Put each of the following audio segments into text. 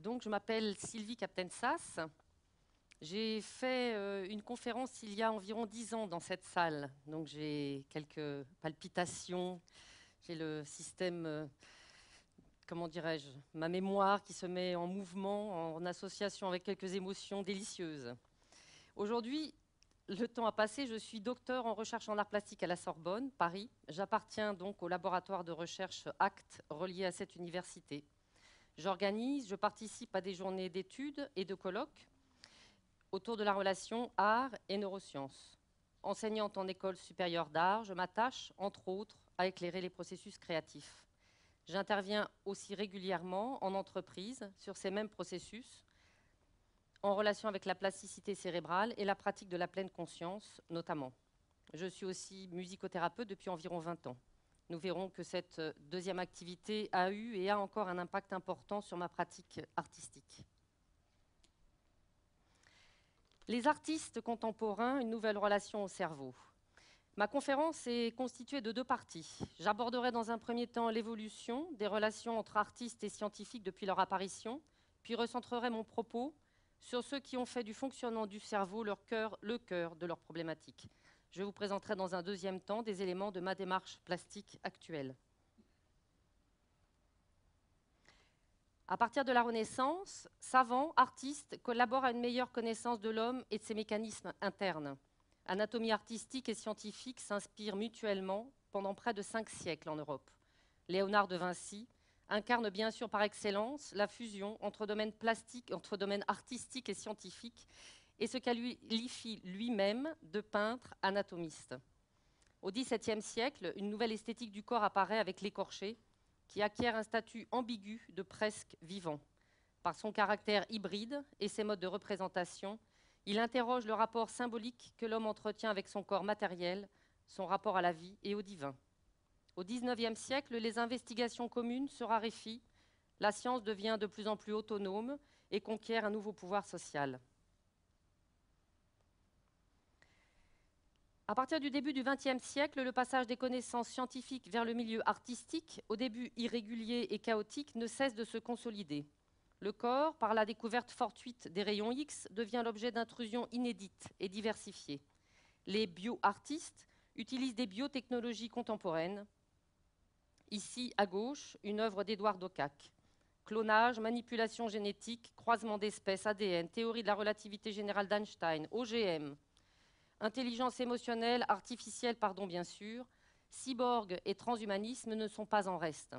Donc, je m'appelle Sylvie Capitain-Sass. J'ai fait une conférence il y a environ 10 ans dans cette salle. Donc, j'ai quelques palpitations. J'ai le système, comment dirais-je, ma mémoire qui se met en mouvement, en association avec quelques émotions délicieuses. Aujourd'hui, le temps a passé, je suis docteur en recherche en arts plastiques à la Sorbonne, Paris. J'appartiens donc au laboratoire de recherche ACTE relié à cette université. J'organise, je participe à des journées d'études et de colloques autour de la relation art et neurosciences. Enseignante en école supérieure d'art, je m'attache, entre autres, à éclairer les processus créatifs. J'interviens aussi régulièrement en entreprise sur ces mêmes processus, en relation avec la plasticité cérébrale et la pratique de la pleine conscience, notamment. Je suis aussi musicothérapeute depuis environ 20 ans. Nous verrons que cette deuxième activité a eu et a encore un impact important sur ma pratique artistique. Les artistes contemporains, une nouvelle relation au cerveau. Ma conférence est constituée de deux parties. J'aborderai dans un premier temps l'évolution des relations entre artistes et scientifiques depuis leur apparition, puis recentrerai mon propos sur ceux qui ont fait du fonctionnement du cerveau le cœur de leur problématique. Je vous présenterai dans un deuxième temps des éléments de ma démarche plastique actuelle. À partir de la Renaissance, savants, artistes collaborent à une meilleure connaissance de l'homme et de ses mécanismes internes. Anatomie artistique et scientifique s'inspirent mutuellement pendant près de 5 siècles en Europe. Léonard de Vinci incarne bien sûr par excellence la fusion entre domaines artistiques et scientifiques et se qualifie lui-même de peintre anatomiste. Au XVIIe siècle, une nouvelle esthétique du corps apparaît avec l'écorché, qui acquiert un statut ambigu de presque vivant. Par son caractère hybride et ses modes de représentation, il interroge le rapport symbolique que l'homme entretient avec son corps matériel, son rapport à la vie et au divin. Au XIXe siècle, les investigations communes se raréfient, la science devient de plus en plus autonome et conquiert un nouveau pouvoir social. À partir du début du XXe siècle, le passage des connaissances scientifiques vers le milieu artistique, au début irrégulier et chaotique, ne cesse de se consolider. Le corps, par la découverte fortuite des rayons X, devient l'objet d'intrusions inédites et diversifiées. Les bioartistes utilisent des biotechnologies contemporaines. Ici, à gauche, une œuvre d'Édouard Dockach. Clonage, manipulation génétique, croisement d'espèces, ADN, théorie de la relativité générale d'Einstein, OGM... Intelligence émotionnelle, artificielle, pardon, bien sûr, cyborg et transhumanisme ne sont pas en reste.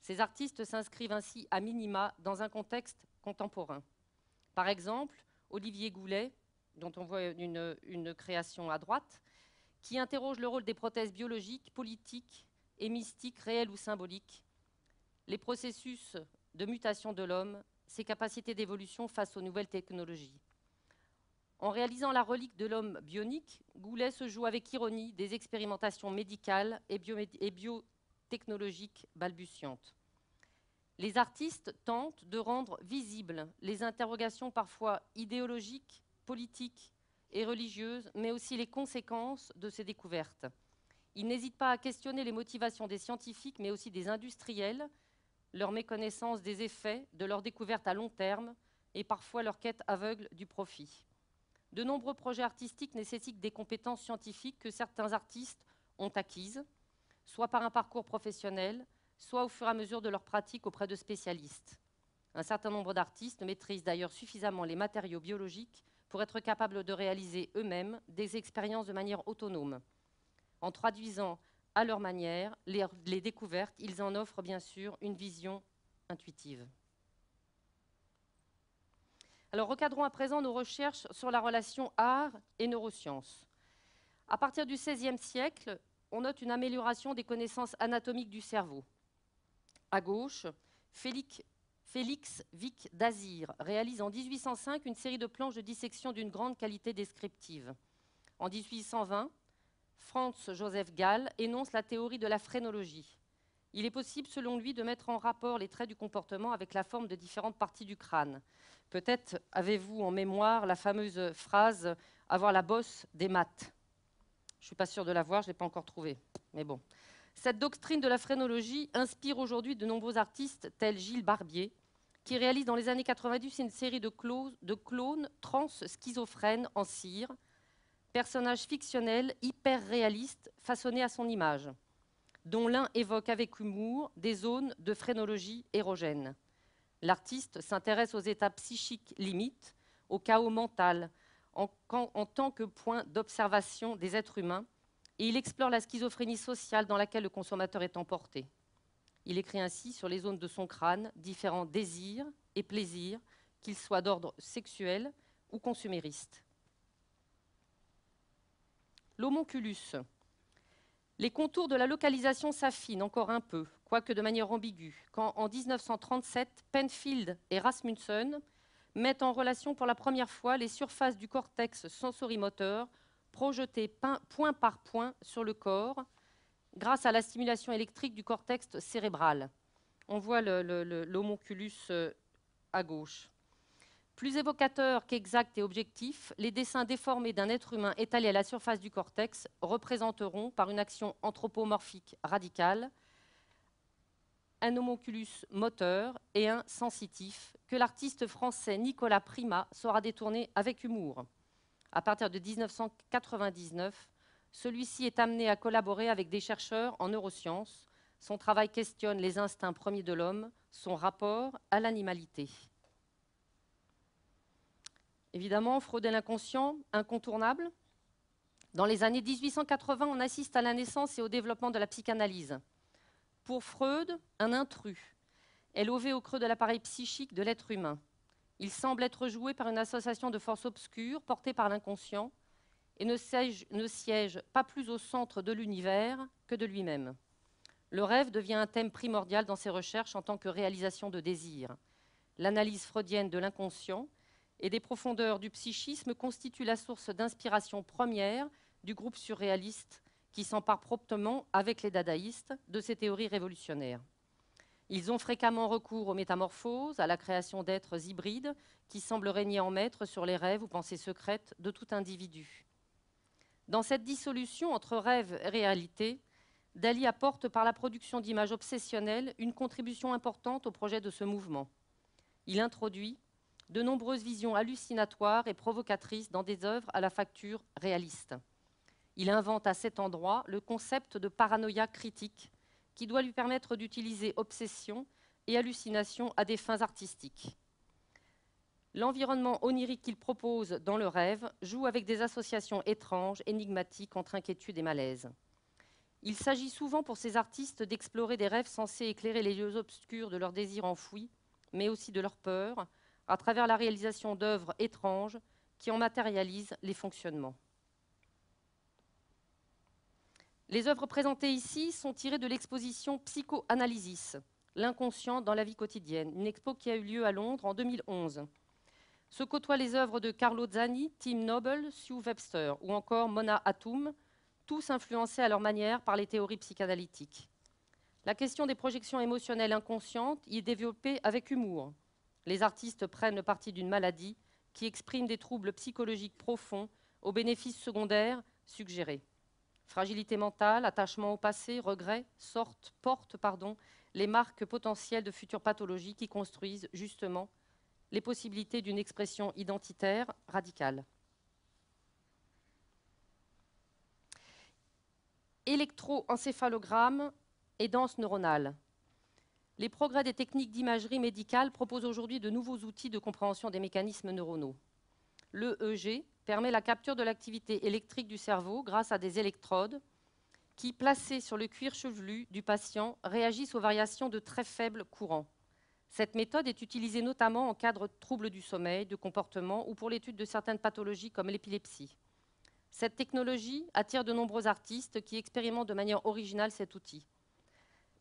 Ces artistes s'inscrivent ainsi à minima dans un contexte contemporain. Par exemple, Olivier Goulet, dont on voit une création à droite, qui interroge le rôle des prothèses biologiques, politiques et mystiques, réelles ou symboliques, les processus de mutation de l'homme, ses capacités d'évolution face aux nouvelles technologies. En réalisant la relique de l'homme bionique, Goulet se joue avec ironie des expérimentations médicales et biotechnologiques balbutiantes. Les artistes tentent de rendre visibles les interrogations parfois idéologiques, politiques et religieuses, mais aussi les conséquences de ces découvertes. Ils n'hésitent pas à questionner les motivations des scientifiques, mais aussi des industriels, leur méconnaissance des effets de leurs découvertes à long terme et parfois leur quête aveugle du profit. De nombreux projets artistiques nécessitent des compétences scientifiques que certains artistes ont acquises, soit par un parcours professionnel, soit au fur et à mesure de leur pratique auprès de spécialistes. Un certain nombre d'artistes maîtrisent d'ailleurs suffisamment les matériaux biologiques pour être capables de réaliser eux-mêmes des expériences de manière autonome. En traduisant à leur manière les découvertes, ils en offrent bien sûr une vision intuitive. Alors, recadrons à présent nos recherches sur la relation art et neurosciences. À partir du XVIe siècle, on note une amélioration des connaissances anatomiques du cerveau. À gauche, Félix Vic d'Azir réalise en 1805 une série de planches de dissection d'une grande qualité descriptive. En 1820, Franz Joseph Gall énonce la théorie de la phrénologie. Il est possible, selon lui, de mettre en rapport les traits du comportement avec la forme de différentes parties du crâne. Peut-être avez-vous en mémoire la fameuse phrase « avoir la bosse des maths ». Je ne suis pas sûre de l'avoir, je ne l'ai pas encore trouvée, mais bon. Cette doctrine de la phrénologie inspire aujourd'hui de nombreux artistes tels Gilles Barbier, qui réalise dans les années 90 une série de clones trans-schizophrènes en cire, personnages fictionnels hyper réalistes façonnés à son image, dont l'un évoque avec humour des zones de phrénologie érogène. L'artiste s'intéresse aux états psychiques limites, au chaos mental, en tant que point d'observation des êtres humains, et il explore la schizophrénie sociale dans laquelle le consommateur est emporté. Il écrit ainsi sur les zones de son crâne différents désirs et plaisirs, qu'ils soient d'ordre sexuel ou consumériste. L'homonculus. Les contours de la localisation s'affinent encore un peu, quoique de manière ambiguë, quand en 1937, Penfield et Rasmussen mettent en relation pour la première fois les surfaces du cortex sensorimoteur projetées point par point sur le corps grâce à la stimulation électrique du cortex cérébral. On voit l'homonculus à gauche. Plus évocateur qu'exact et objectif, les dessins déformés d'un être humain étalé à la surface du cortex représenteront, par une action anthropomorphique radicale, un homonculus moteur et un sensitif que l'artiste français Nicolas Prima saura détourner avec humour. À partir de 1999, celui-ci est amené à collaborer avec des chercheurs en neurosciences. Son travail questionne les instincts premiers de l'homme, son rapport à l'animalité. Évidemment, Freud et l'inconscient, incontournable. Dans les années 1880, on assiste à la naissance et au développement de la psychanalyse. Pour Freud, un intrus est levé au creux de l'appareil psychique de l'être humain. Il semble être joué par une association de forces obscures portées par l'inconscient et ne siège pas plus au centre de l'univers que de lui-même. Le rêve devient un thème primordial dans ses recherches en tant que réalisation de désir. L'analyse freudienne de l'inconscient et des profondeurs du psychisme constitue la source d'inspiration première du groupe surréaliste qui s'empare promptement, avec les dadaïstes, de ces théories révolutionnaires. Ils ont fréquemment recours aux métamorphoses, à la création d'êtres hybrides qui semblent régner en maître sur les rêves ou pensées secrètes de tout individu. Dans cette dissolution entre rêve et réalité, Dalí apporte par la production d'images obsessionnelles une contribution importante au projet de ce mouvement. Il introduit de nombreuses visions hallucinatoires et provocatrices dans des œuvres à la facture réaliste. Il invente à cet endroit le concept de paranoïa critique qui doit lui permettre d'utiliser obsession et hallucination à des fins artistiques. L'environnement onirique qu'il propose dans le rêve joue avec des associations étranges, énigmatiques entre inquiétude et malaise. Il s'agit souvent pour ces artistes d'explorer des rêves censés éclairer les lieux obscurs de leurs désirs enfouis, mais aussi de leurs peurs, à travers la réalisation d'œuvres étranges qui en matérialisent les fonctionnements. Les œuvres présentées ici sont tirées de l'exposition Psychoanalysis, l'inconscient dans la vie quotidienne, une expo qui a eu lieu à Londres en 2011. Se côtoient les œuvres de Carlo Zanni, Tim Noble, Sue Webster ou encore Mona Hatoum, tous influencés à leur manière par les théories psychanalytiques. La question des projections émotionnelles inconscientes y est développée avec humour. Les artistes prennent le parti d'une maladie qui exprime des troubles psychologiques profonds aux bénéfices secondaires suggérés. Fragilité mentale, attachement au passé, regret, portent les marques potentielles de futures pathologies qui construisent justement les possibilités d'une expression identitaire radicale. Électroencéphalogramme et danse neuronale. Les progrès des techniques d'imagerie médicale proposent aujourd'hui de nouveaux outils de compréhension des mécanismes neuronaux. L'EEG permet la capture de l'activité électrique du cerveau grâce à des électrodes qui, placées sur le cuir chevelu du patient, réagissent aux variations de très faibles courants. Cette méthode est utilisée notamment en cadre de troubles du sommeil, de comportement ou pour l'étude de certaines pathologies comme l'épilepsie. Cette technologie attire de nombreux artistes qui expérimentent de manière originale cet outil.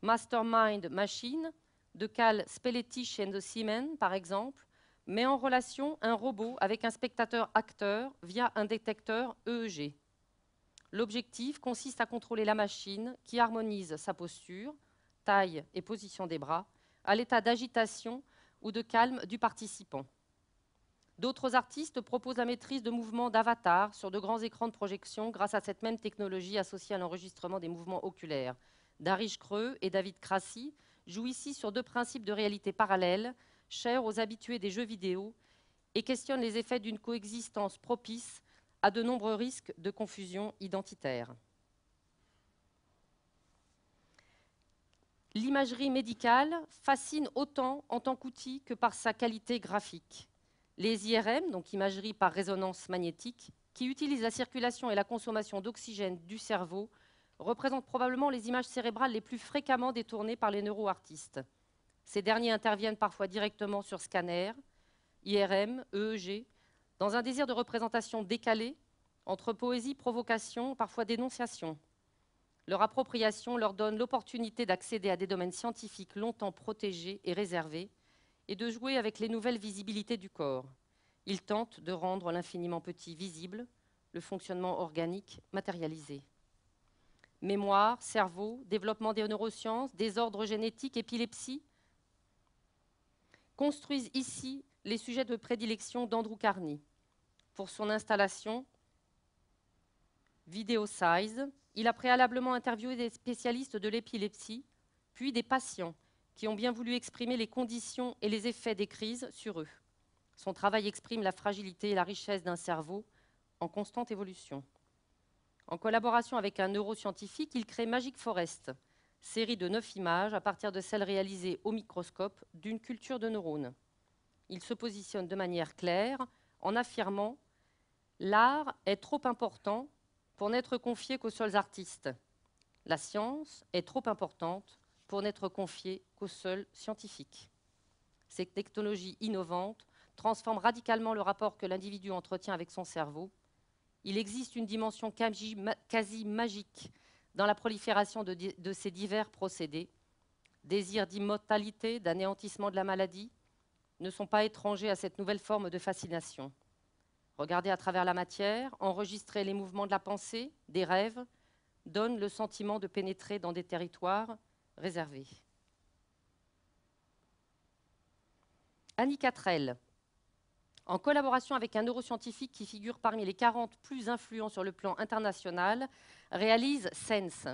Mastermind Machine, de Cal Spellettich and the Seamen, par exemple, met en relation un robot avec un spectateur-acteur via un détecteur EEG. L'objectif consiste à contrôler la machine qui harmonise sa posture, taille et position des bras à l'état d'agitation ou de calme du participant. D'autres artistes proposent la maîtrise de mouvements d'avatar sur de grands écrans de projection grâce à cette même technologie associée à l'enregistrement des mouvements oculaires. Darij Kreux et David Crassi jouent ici sur deux principes de réalité parallèle, chère aux habitués des jeux vidéo, et questionne les effets d'une coexistence propice à de nombreux risques de confusion identitaire. L'imagerie médicale fascine autant en tant qu'outil que par sa qualité graphique. Les IRM, donc imagerie par résonance magnétique, qui utilisent la circulation et la consommation d'oxygène du cerveau, représentent probablement les images cérébrales les plus fréquemment détournées par les neuroartistes. Ces derniers interviennent parfois directement sur scanner, IRM, EEG, dans un désir de représentation décalée entre poésie, provocation, parfois dénonciation. Leur appropriation leur donne l'opportunité d'accéder à des domaines scientifiques longtemps protégés et réservés et de jouer avec les nouvelles visibilités du corps. Ils tentent de rendre l'infiniment petit visible, le fonctionnement organique matérialisé. Mémoire, cerveau, développement des neurosciences, désordre génétique, épilepsie construisent ici les sujets de prédilection d'Andrew Carnegie. Pour son installation Video Size, il a préalablement interviewé des spécialistes de l'épilepsie, puis des patients qui ont bien voulu exprimer les conditions et les effets des crises sur eux. Son travail exprime la fragilité et la richesse d'un cerveau en constante évolution. En collaboration avec un neuroscientifique, il crée Magic Forest, série de 9 images à partir de celles réalisées au microscope d'une culture de neurones. Il se positionne de manière claire en affirmant « L'art est trop important pour n'être confié qu'aux seuls artistes. La science est trop importante pour n'être confiée qu'aux seuls scientifiques. » Ces technologies innovantes transforment radicalement le rapport que l'individu entretient avec son cerveau. Il existe une dimension quasi magique dans la prolifération de ces divers procédés. Désirs d'immortalité, d'anéantissement de la maladie ne sont pas étrangers à cette nouvelle forme de fascination. Regarder à travers la matière, enregistrer les mouvements de la pensée, des rêves, donne le sentiment de pénétrer dans des territoires réservés. Annie Cattrell, en collaboration avec un neuroscientifique qui figure parmi les 40 plus influents sur le plan international, réalise Sense,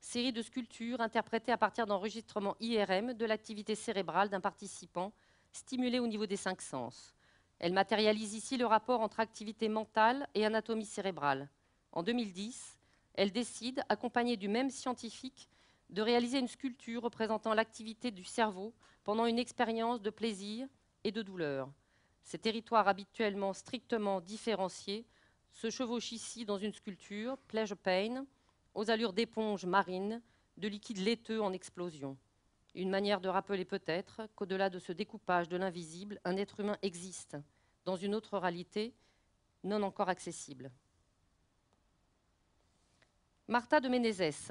série de sculptures interprétées à partir d'enregistrements IRM de l'activité cérébrale d'un participant stimulé au niveau des 5 sens. Elle matérialise ici le rapport entre activité mentale et anatomie cérébrale. En 2010, elle décide, accompagnée du même scientifique, de réaliser une sculpture représentant l'activité du cerveau pendant une expérience de plaisir et de douleur. Ces territoires habituellement strictement différenciés se chevauchent ici dans une sculpture, Pleasure Pain, aux allures d'éponge marine, de liquide laiteux en explosion. Une manière de rappeler peut-être qu'au-delà de ce découpage de l'invisible, un être humain existe, dans une autre réalité non encore accessible. Martha de Ménézès,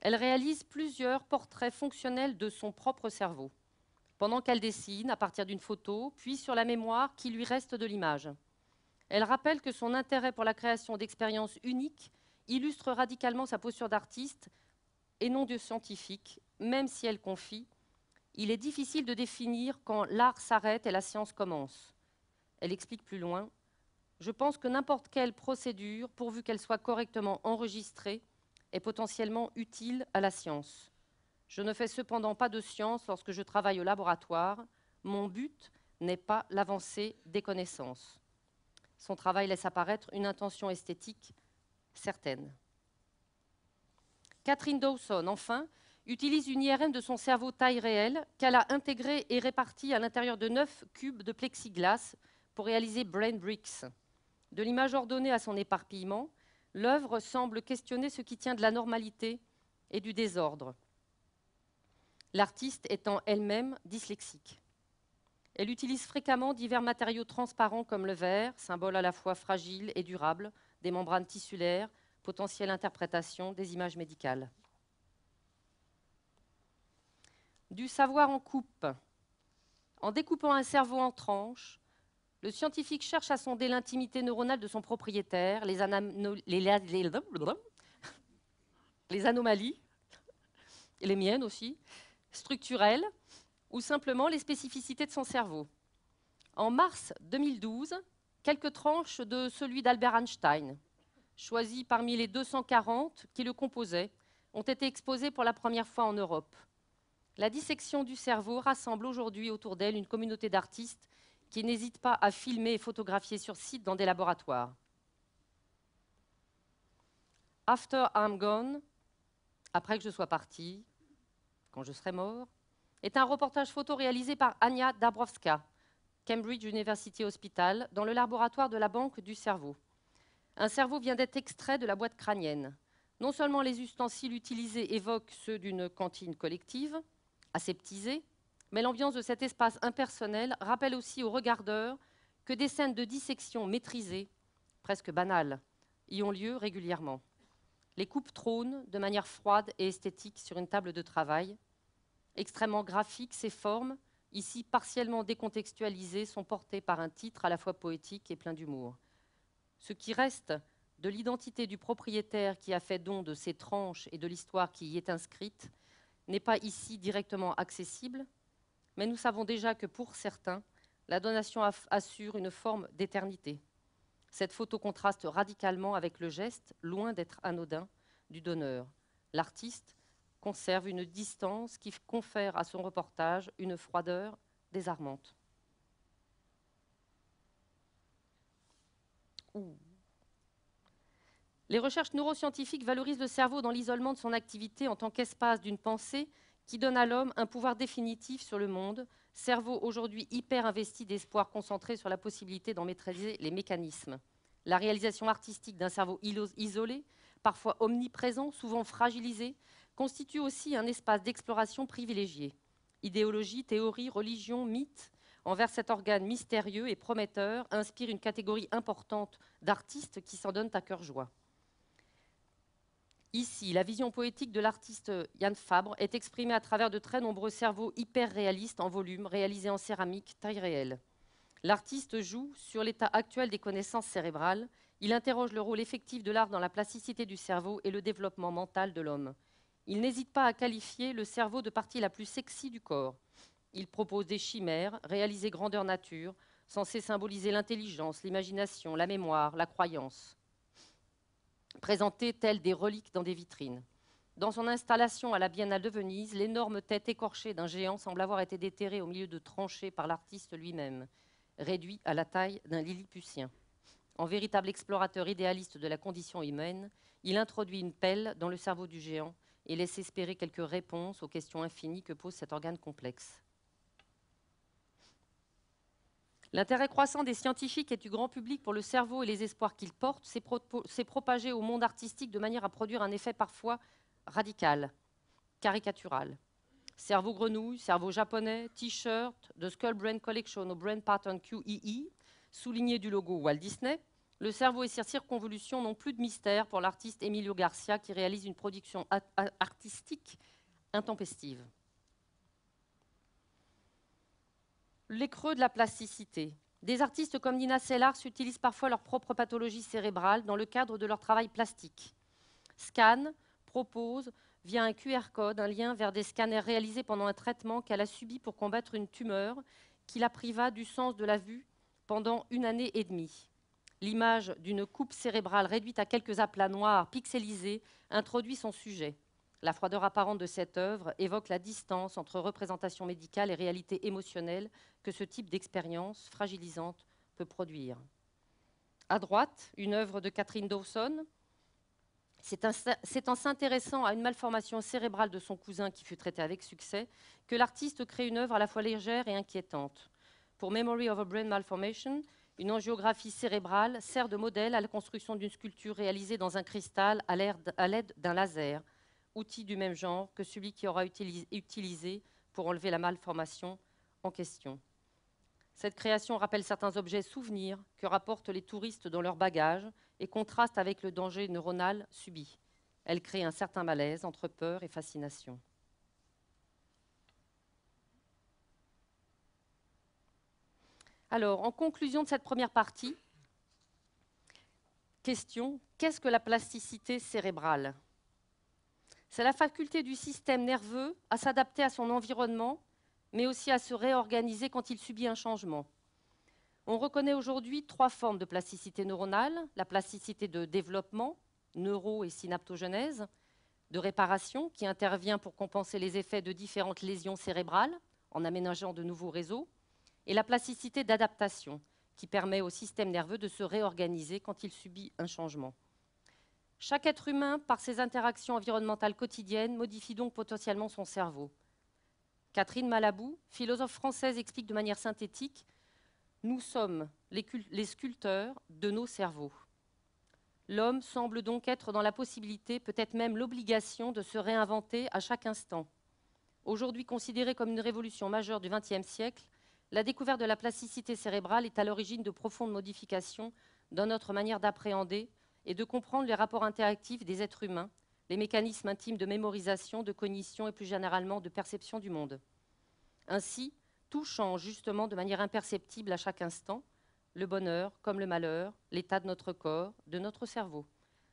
elle réalise plusieurs portraits fonctionnels de son propre cerveau, pendant qu'elle dessine à partir d'une photo, puis sur la mémoire qui lui reste de l'image. Elle rappelle que son intérêt pour la création d'expériences uniques illustre radicalement sa posture d'artiste et non de scientifique, même si elle confie « Il est difficile de définir quand l'art s'arrête et la science commence ». Elle explique plus loin « Je pense que n'importe quelle procédure, pourvu qu'elle soit correctement enregistrée, est potentiellement utile à la science. Je ne fais cependant pas de science lorsque je travaille au laboratoire. Mon but n'est pas l'avancée des connaissances. » Son travail laisse apparaître une intention esthétique certaine. Catherine Dawson, enfin, utilise une IRM de son cerveau taille réelle qu'elle a intégrée et répartie à l'intérieur de 9 cubes de plexiglas pour réaliser Brain Bricks. De l'image ordonnée à son éparpillement, l'œuvre semble questionner ce qui tient de la normalité et du désordre, l'artiste étant elle-même dyslexique. Elle utilise fréquemment divers matériaux transparents comme le verre, symbole à la fois fragile et durable, des membranes tissulaires, potentielle interprétation des images médicales. Du savoir en coupe. En découpant un cerveau en tranches, le scientifique cherche à sonder l'intimité neuronale de son propriétaire, les anomalies, et les miennes aussi, structurelles, ou simplement les spécificités de son cerveau. En mars 2012, quelques tranches de celui d'Albert Einstein, choisis parmi les 240 qui le composaient, ont été exposés pour la première fois en Europe. La dissection du cerveau rassemble aujourd'hui autour d'elle une communauté d'artistes qui n'hésite pas à filmer et photographier sur site dans des laboratoires. After I'm Gone, après que je sois partie, quand je serai mort, est un reportage photo réalisé par Ania Dabrowska, Cambridge University Hospital, dans le laboratoire de la Banque du cerveau. Un cerveau vient d'être extrait de la boîte crânienne. Non seulement les ustensiles utilisés évoquent ceux d'une cantine collective, aseptisée, mais l'ambiance de cet espace impersonnel rappelle aussi aux regardeurs que des scènes de dissection maîtrisées, presque banales, y ont lieu régulièrement. Les coupes trônent de manière froide et esthétique sur une table de travail. Extrêmement graphiques, ces formes, ici partiellement décontextualisées, sont portées par un titre à la fois poétique et plein d'humour. Ce qui reste de l'identité du propriétaire qui a fait don de ces tranches et de l'histoire qui y est inscrite n'est pas ici directement accessible, mais nous savons déjà que pour certains, la donation assure une forme d'éternité. Cette photo contraste radicalement avec le geste, loin d'être anodin, du donneur. L'artiste conserve une distance qui confère à son reportage une froideur désarmante. Les recherches neuroscientifiques valorisent le cerveau dans l'isolement de son activité en tant qu'espace d'une pensée qui donne à l'homme un pouvoir définitif sur le monde, cerveau aujourd'hui hyper investi d'espoir concentré sur la possibilité d'en maîtriser les mécanismes. La réalisation artistique d'un cerveau isolé, parfois omniprésent, souvent fragilisé, constitue aussi un espace d'exploration privilégié. Idéologie, théorie, religion, mythe, envers cet organe mystérieux et prometteur, inspire une catégorie importante d'artistes qui s'en donnent à cœur joie. Ici, la vision poétique de l'artiste Yann Fabre est exprimée à travers de très nombreux cerveaux hyper réalistes en volume, réalisés en céramique, taille réelle. L'artiste joue sur l'état actuel des connaissances cérébrales. Il interroge le rôle effectif de l'art dans la plasticité du cerveau et le développement mental de l'homme. Il n'hésite pas à qualifier le cerveau de partie la plus sexy du corps. Il propose des chimères, réalisées grandeur nature, censées symboliser l'intelligence, l'imagination, la mémoire, la croyance, présentées telles des reliques dans des vitrines. Dans son installation à la Biennale de Venise, l'énorme tête écorchée d'un géant semble avoir été déterrée au milieu de tranchées par l'artiste lui-même, réduit à la taille d'un lilliputien. En véritable explorateur idéaliste de la condition humaine, il introduit une pelle dans le cerveau du géant et laisse espérer quelques réponses aux questions infinies que pose cet organe complexe. L'intérêt croissant des scientifiques et du grand public pour le cerveau et les espoirs qu'il porte s'est propagé au monde artistique de manière à produire un effet parfois radical, caricatural. Cerveau grenouille, cerveau japonais, t-shirt, de Skull Brain Collection au Brain Pattern QEE, souligné du logo Walt Disney, le cerveau et ses circonvolutions n'ont plus de mystère pour l'artiste Emilio Garcia qui réalise une production artistique intempestive. Les creux de la plasticité. Des artistes comme Nina Sellars utilisent parfois leur propre pathologie cérébrale dans le cadre de leur travail plastique. Scan propose, via un QR code, un lien vers des scanners réalisés pendant un traitement qu'elle a subi pour combattre une tumeur qui la priva du sens de la vue pendant 1 année et demie. L'image d'une coupe cérébrale réduite à quelques aplats noirs pixelisés introduit son sujet. La froideur apparente de cette œuvre évoque la distance entre représentation médicale et réalité émotionnelle que ce type d'expérience fragilisante peut produire. À droite, une œuvre de Catherine Dawson. C'est en s'intéressant à une malformation cérébrale de son cousin qui fut traitée avec succès que l'artiste crée une œuvre à la fois légère et inquiétante. Pour Memory of a Brain Malformation, une angiographie cérébrale sert de modèle à la construction d'une sculpture réalisée dans un cristal à l'aide d'un laser, outil du même genre que celui qui aura utilisé pour enlever la malformation en question. Cette création rappelle certains objets souvenirs que rapportent les touristes dans leurs bagages et contraste avec le danger neuronal subi. Elle crée un certain malaise entre peur et fascination. Alors, en conclusion de cette première partie, question, qu'est-ce que la plasticité cérébrale ? C'est la faculté du système nerveux à s'adapter à son environnement, mais aussi à se réorganiser quand il subit un changement. On reconnaît aujourd'hui 3 formes de plasticité neuronale, la plasticité de développement, neuro- et synaptogenèse, de réparation qui intervient pour compenser les effets de différentes lésions cérébrales en aménageant de nouveaux réseaux, et la plasticité d'adaptation qui permet au système nerveux de se réorganiser quand il subit un changement. Chaque être humain, par ses interactions environnementales quotidiennes, modifie donc potentiellement son cerveau. Catherine Malabou, philosophe française, explique de manière synthétique « Nous sommes les sculpteurs de nos cerveaux ». L'homme semble donc être dans la possibilité, peut-être même l'obligation, de se réinventer à chaque instant. Aujourd'hui considérée comme une révolution majeure du XXe siècle, la découverte de la plasticité cérébrale est à l'origine de profondes modifications dans notre manière d'appréhender et de comprendre les rapports interactifs des êtres humains, les mécanismes intimes de mémorisation, de cognition et plus généralement de perception du monde. Ainsi, tout change justement de manière imperceptible à chaque instant, le bonheur comme le malheur, l'état de notre corps, de notre cerveau.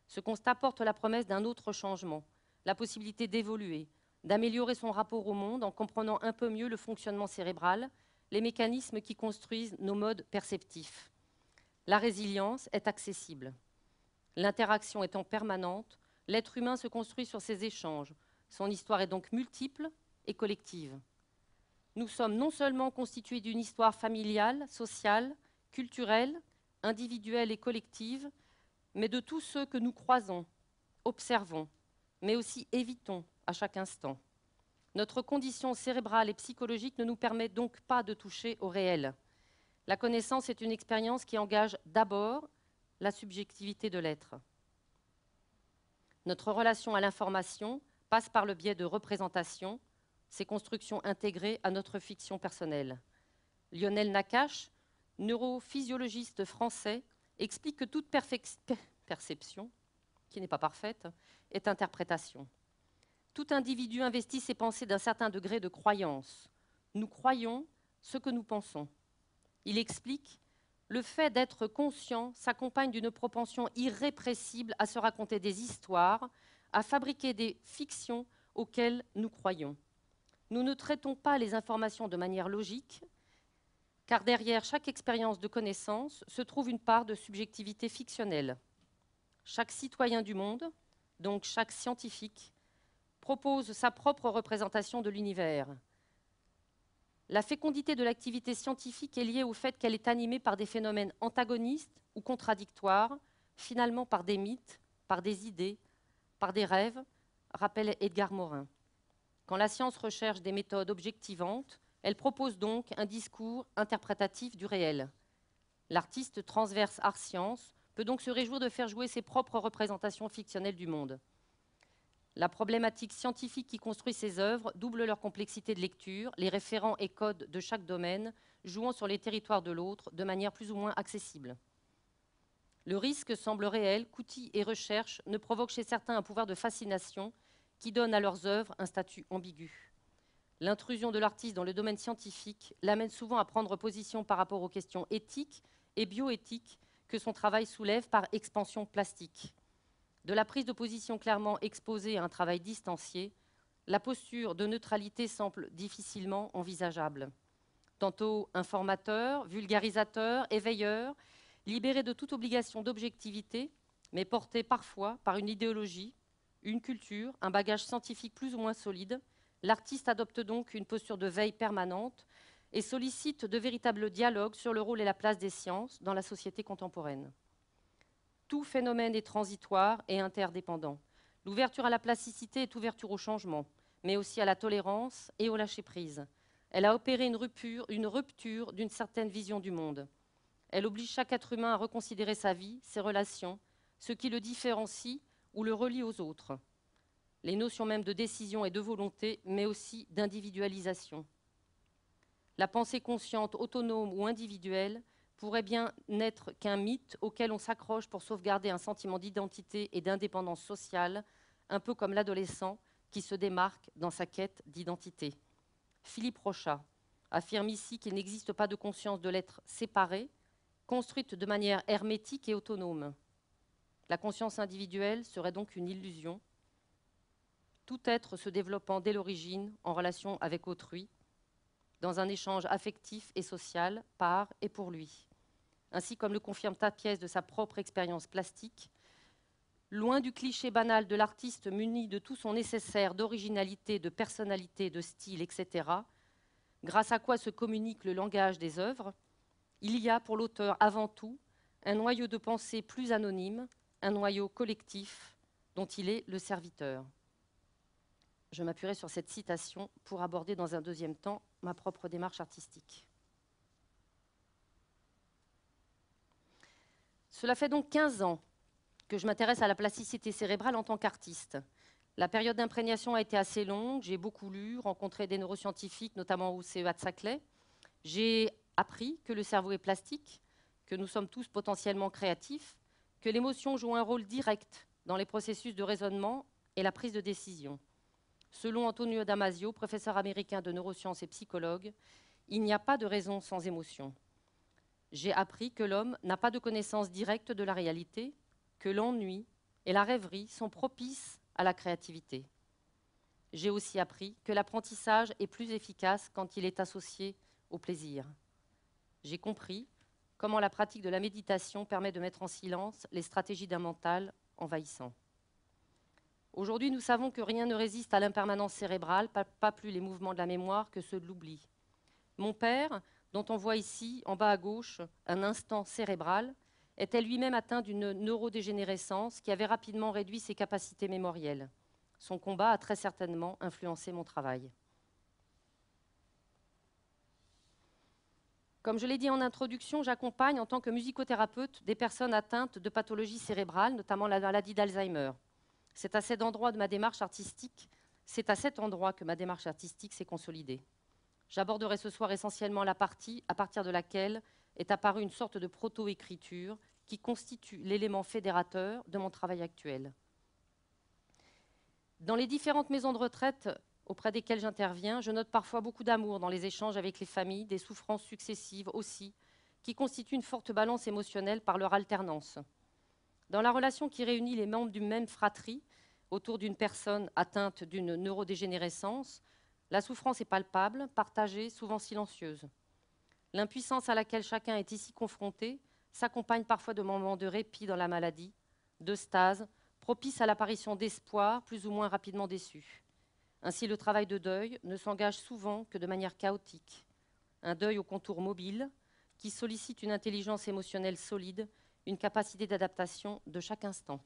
Ce constat porte la promesse d'un autre changement, la possibilité d'évoluer, d'améliorer son rapport au monde en comprenant un peu mieux le fonctionnement cérébral, les mécanismes qui construisent nos modes perceptifs. La résilience est accessible. L'interaction étant permanente, l'être humain se construit sur ses échanges. Son histoire est donc multiple et collective. Nous sommes non seulement constitués d'une histoire familiale, sociale, culturelle, individuelle et collective, mais de tous ceux que nous croisons, observons, mais aussi évitons à chaque instant. Notre condition cérébrale et psychologique ne nous permet donc pas de toucher au réel. La connaissance est une expérience qui engage d'abord la subjectivité de l'être. Notre relation à l'information passe par le biais de représentations, ces constructions intégrées à notre fiction personnelle. Lionel Nakache, neurophysiologiste français, explique que toute perception, qui n'est pas parfaite, est interprétation. Tout individu investit ses pensées d'un certain degré de croyance. Nous croyons ce que nous pensons. Il explique « Le fait d'être conscient s'accompagne d'une propension irrépressible à se raconter des histoires, à fabriquer des fictions auxquelles nous croyons. Nous ne traitons pas les informations de manière logique, car derrière chaque expérience de connaissance se trouve une part de subjectivité fictionnelle. Chaque citoyen du monde, donc chaque scientifique, propose sa propre représentation de l'univers. La fécondité de l'activité scientifique est liée au fait qu'elle est animée par des phénomènes antagonistes ou contradictoires, finalement par des mythes, par des idées, par des rêves, rappelle Edgar Morin. Quand la science recherche des méthodes objectivantes, elle propose donc un discours interprétatif du réel. L'artiste transverse art-science peut donc se réjouir de faire jouer ses propres représentations fictionnelles du monde. La problématique scientifique qui construit ces œuvres double leur complexité de lecture, les référents et codes de chaque domaine jouant sur les territoires de l'autre de manière plus ou moins accessible. Le risque semble réel qu'outils et recherches ne provoquent chez certains un pouvoir de fascination qui donne à leurs œuvres un statut ambigu. L'intrusion de l'artiste dans le domaine scientifique l'amène souvent à prendre position par rapport aux questions éthiques et bioéthiques que son travail soulève par expansion plastique. De la prise de position clairement exposée à un travail distancié, la posture de neutralité semble difficilement envisageable. Tantôt informateur, vulgarisateur, éveilleur, libéré de toute obligation d'objectivité, mais porté parfois par une idéologie, une culture, un bagage scientifique plus ou moins solide, l'artiste adopte donc une posture de veille permanente et sollicite de véritables dialogues sur le rôle et la place des sciences dans la société contemporaine. Tout phénomène est transitoire et interdépendant. L'ouverture à la plasticité est ouverture au changement, mais aussi à la tolérance et au lâcher-prise. Elle a opéré une rupture d'une certaine vision du monde. Elle oblige chaque être humain à reconsidérer sa vie, ses relations, ce qui le différencie ou le relie aux autres. Les notions même de décision et de volonté, mais aussi d'individualisation. La pensée consciente, autonome ou individuelle pourrait bien n'être qu'un mythe auquel on s'accroche pour sauvegarder un sentiment d'identité et d'indépendance sociale, un peu comme l'adolescent qui se démarque dans sa quête d'identité. Philippe Rochat affirme ici qu'il n'existe pas de conscience de l'être séparée, construite de manière hermétique et autonome. La conscience individuelle serait donc une illusion, tout être se développant dès l'origine en relation avec autrui, dans un échange affectif et social par et pour lui. Ainsi, comme le confirme Tapiès de sa propre expérience plastique, Loin du cliché banal de l'artiste muni de tout son nécessaire d'originalité, de personnalité, de style, etc., grâce à quoi se communique le langage des œuvres, il y a pour l'auteur avant tout un noyau de pensée plus anonyme, un noyau collectif dont il est le serviteur. Je m'appuierai sur cette citation pour aborder dans un deuxième temps ma propre démarche artistique. Cela fait donc 15 ans que je m'intéresse à la plasticité cérébrale en tant qu'artiste. La période d'imprégnation a été assez longue, j'ai beaucoup lu, rencontré des neuroscientifiques, notamment au CEA de Saclay. J'ai appris que le cerveau est plastique, que nous sommes tous potentiellement créatifs, que l'émotion joue un rôle direct dans les processus de raisonnement et la prise de décision. Selon Antonio Damasio, professeur américain de neurosciences et psychologue, il n'y a pas de raison sans émotion. J'ai appris que l'homme n'a pas de connaissance directe de la réalité, que l'ennui et la rêverie sont propices à la créativité. J'ai aussi appris que l'apprentissage est plus efficace quand il est associé au plaisir. J'ai compris comment la pratique de la méditation permet de mettre en silence les stratégies d'un mental envahissant. Aujourd'hui, nous savons que rien ne résiste à l'impermanence cérébrale, pas plus les mouvements de la mémoire que ceux de l'oubli. Mon père, dont on voit ici, en bas à gauche, un instant cérébral, était lui-même atteint d'une neurodégénérescence qui avait rapidement réduit ses capacités mémorielles. Son combat a très certainement influencé mon travail. Comme je l'ai dit en introduction, j'accompagne en tant que musicothérapeute des personnes atteintes de pathologies cérébrales, notamment la maladie d'Alzheimer. C'est à cet endroit de ma démarche artistique, s'est consolidée. J'aborderai ce soir essentiellement la partie à partir de laquelle est apparue une sorte de proto-écriture qui constitue l'élément fédérateur de mon travail actuel. Dans les différentes maisons de retraite auprès desquelles j'interviens, je note parfois beaucoup d'amour dans les échanges avec les familles, des souffrances successives aussi, qui constituent une forte balance émotionnelle par leur alternance. Dans la relation qui réunit les membres d'une même fratrie autour d'une personne atteinte d'une neurodégénérescence, la souffrance est palpable, partagée, souvent silencieuse. L'impuissance à laquelle chacun est ici confronté s'accompagne parfois de moments de répit dans la maladie, de stase, propice à l'apparition d'espoir plus ou moins rapidement déçu. Ainsi, le travail de deuil ne s'engage souvent que de manière chaotique. Un deuil aux contours mobiles qui sollicite une intelligence émotionnelle solide, une capacité d'adaptation de chaque instant.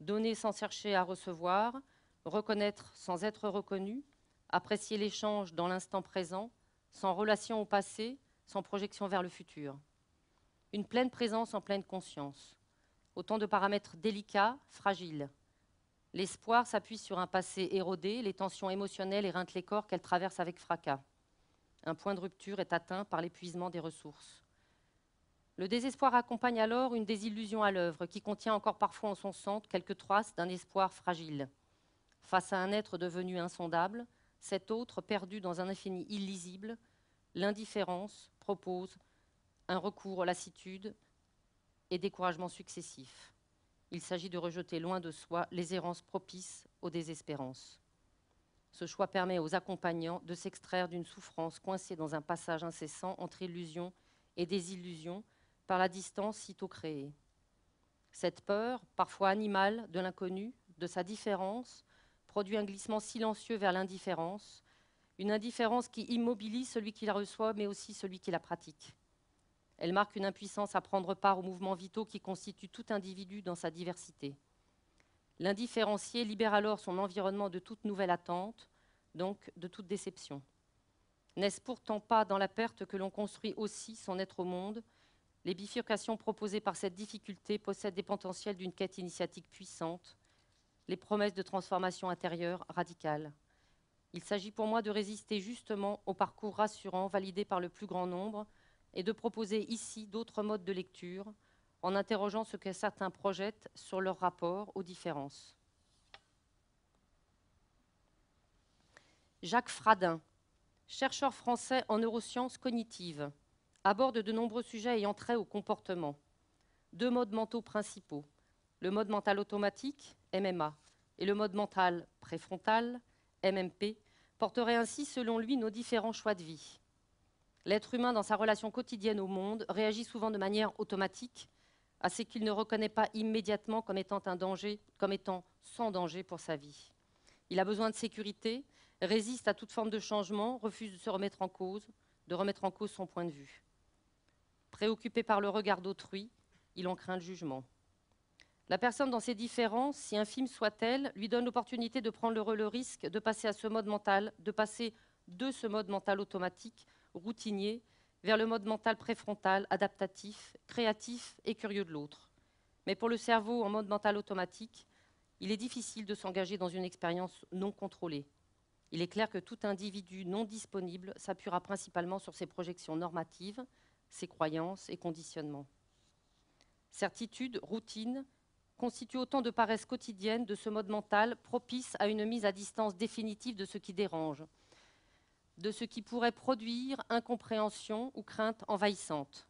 Donner sans chercher à recevoir, reconnaître sans être reconnu, apprécier l'échange dans l'instant présent, sans relation au passé, sans projection vers le futur. Une pleine présence en pleine conscience. Autant de paramètres délicats, fragiles. L'espoir s'appuie sur un passé érodé, les tensions émotionnelles éreintent les corps qu'elles traversent avec fracas. Un point de rupture est atteint par l'épuisement des ressources. Le désespoir accompagne alors une désillusion à l'œuvre qui contient encore parfois en son centre quelques traces d'un espoir fragile. Face à un être devenu insondable, cet autre perdu dans un infini illisible, l'indifférence propose un recours à lassitude et découragement successifs. Il s'agit de rejeter loin de soi les errances propices aux désespérances. Ce choix permet aux accompagnants de s'extraire d'une souffrance coincée dans un passage incessant entre illusion et désillusion par la distance sitôt créée. Cette peur, parfois animale, de l'inconnu, de sa différence, produit un glissement silencieux vers l'indifférence, une indifférence qui immobilise celui qui la reçoit, mais aussi celui qui la pratique. Elle marque une impuissance à prendre part aux mouvements vitaux qui constituent tout individu dans sa diversité. L'indifférencié libère alors son environnement de toute nouvelle attente, donc de toute déception. N'est-ce pourtant pas dans la perte que l'on construit aussi son être au monde? Les bifurcations proposées par cette difficulté possèdent des potentiels d'une quête initiatique puissante, les promesses de transformation intérieure radicale. Il s'agit pour moi de résister justement au parcours rassurant validé par le plus grand nombre et de proposer ici d'autres modes de lecture en interrogeant ce que certains projettent sur leur rapport aux différences. Jacques Fradin, chercheur français en neurosciences cognitives, aborde de nombreux sujets ayant trait au comportement. Deux modes mentaux principaux, le mode mental automatique, MMA, et le mode mental préfrontal, MMP, porteraient ainsi, selon lui, nos différents choix de vie. L'être humain, dans sa relation quotidienne au monde, réagit souvent de manière automatique, à ce qu'il ne reconnaît pas immédiatement comme étant un danger, comme étant sans danger pour sa vie. Il a besoin de sécurité, résiste à toute forme de changement, refuse de se remettre en cause, de remettre en cause son point de vue. Préoccupé par le regard d'autrui, il en craint le jugement. La personne dans ses différences, si infime soit-elle, lui donne l'opportunité de prendre le risque de passer à ce mode mental, de passer de ce mode mental automatique, routinier, vers le mode mental préfrontal, adaptatif, créatif et curieux de l'autre. Mais pour le cerveau en mode mental automatique, il est difficile de s'engager dans une expérience non contrôlée. Il est clair que tout individu non disponible s'appuiera principalement sur ses projections normatives, ses croyances et conditionnements. Certitude, routine, constituent autant de paresse quotidienne de ce mode mental propice à une mise à distance définitive de ce qui dérange, de ce qui pourrait produire incompréhension ou crainte envahissante.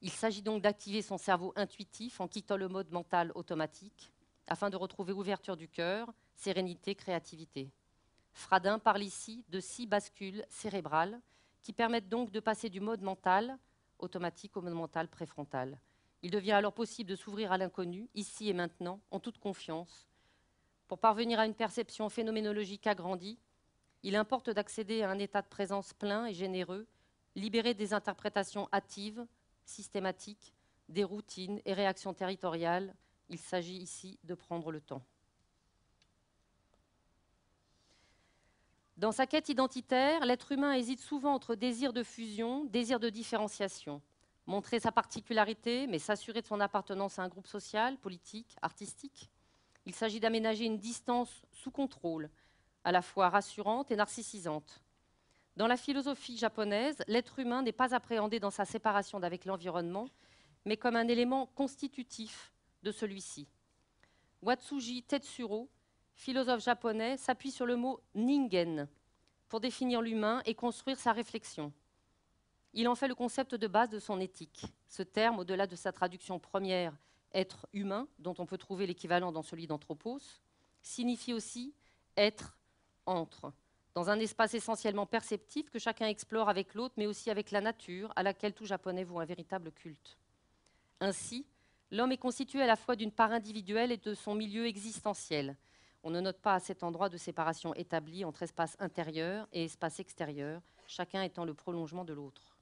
Il s'agit donc d'activer son cerveau intuitif en quittant le mode mental automatique afin de retrouver ouverture du cœur, sérénité, créativité. Fradin parle ici de 6 bascules cérébrales qui permettent donc de passer du mode mental automatique au mode mental préfrontal. Il devient alors possible de s'ouvrir à l'inconnu, ici et maintenant, en toute confiance. Pour parvenir à une perception phénoménologique agrandie, il importe d'accéder à un état de présence plein et généreux, libéré des interprétations hâtives, systématiques, des routines et réactions territoriales. Il s'agit ici de prendre le temps. Dans sa quête identitaire, l'être humain hésite souvent entre désir de fusion, désir de différenciation. Montrer sa particularité, mais s'assurer de son appartenance à un groupe social, politique, artistique. Il s'agit d'aménager une distance sous contrôle, à la fois rassurante et narcissisante. Dans la philosophie japonaise, l'être humain n'est pas appréhendé dans sa séparation d'avec l'environnement, mais comme un élément constitutif de celui-ci. Watsuji Tetsuro, philosophe japonais, s'appuie sur le mot « ningen » pour définir l'humain et construire sa réflexion. Il en fait le concept de base de son éthique. Ce terme, au-delà de sa traduction première « être humain », dont on peut trouver l'équivalent dans celui d'anthropos, signifie aussi « être » entre, dans un espace essentiellement perceptif que chacun explore avec l'autre, mais aussi avec la nature, à laquelle tout Japonais voue un véritable culte. Ainsi, l'homme est constitué à la fois d'une part individuelle et de son milieu existentiel. On ne note pas à cet endroit de séparation établie entre espace intérieur et espace extérieur, chacun étant le prolongement de l'autre.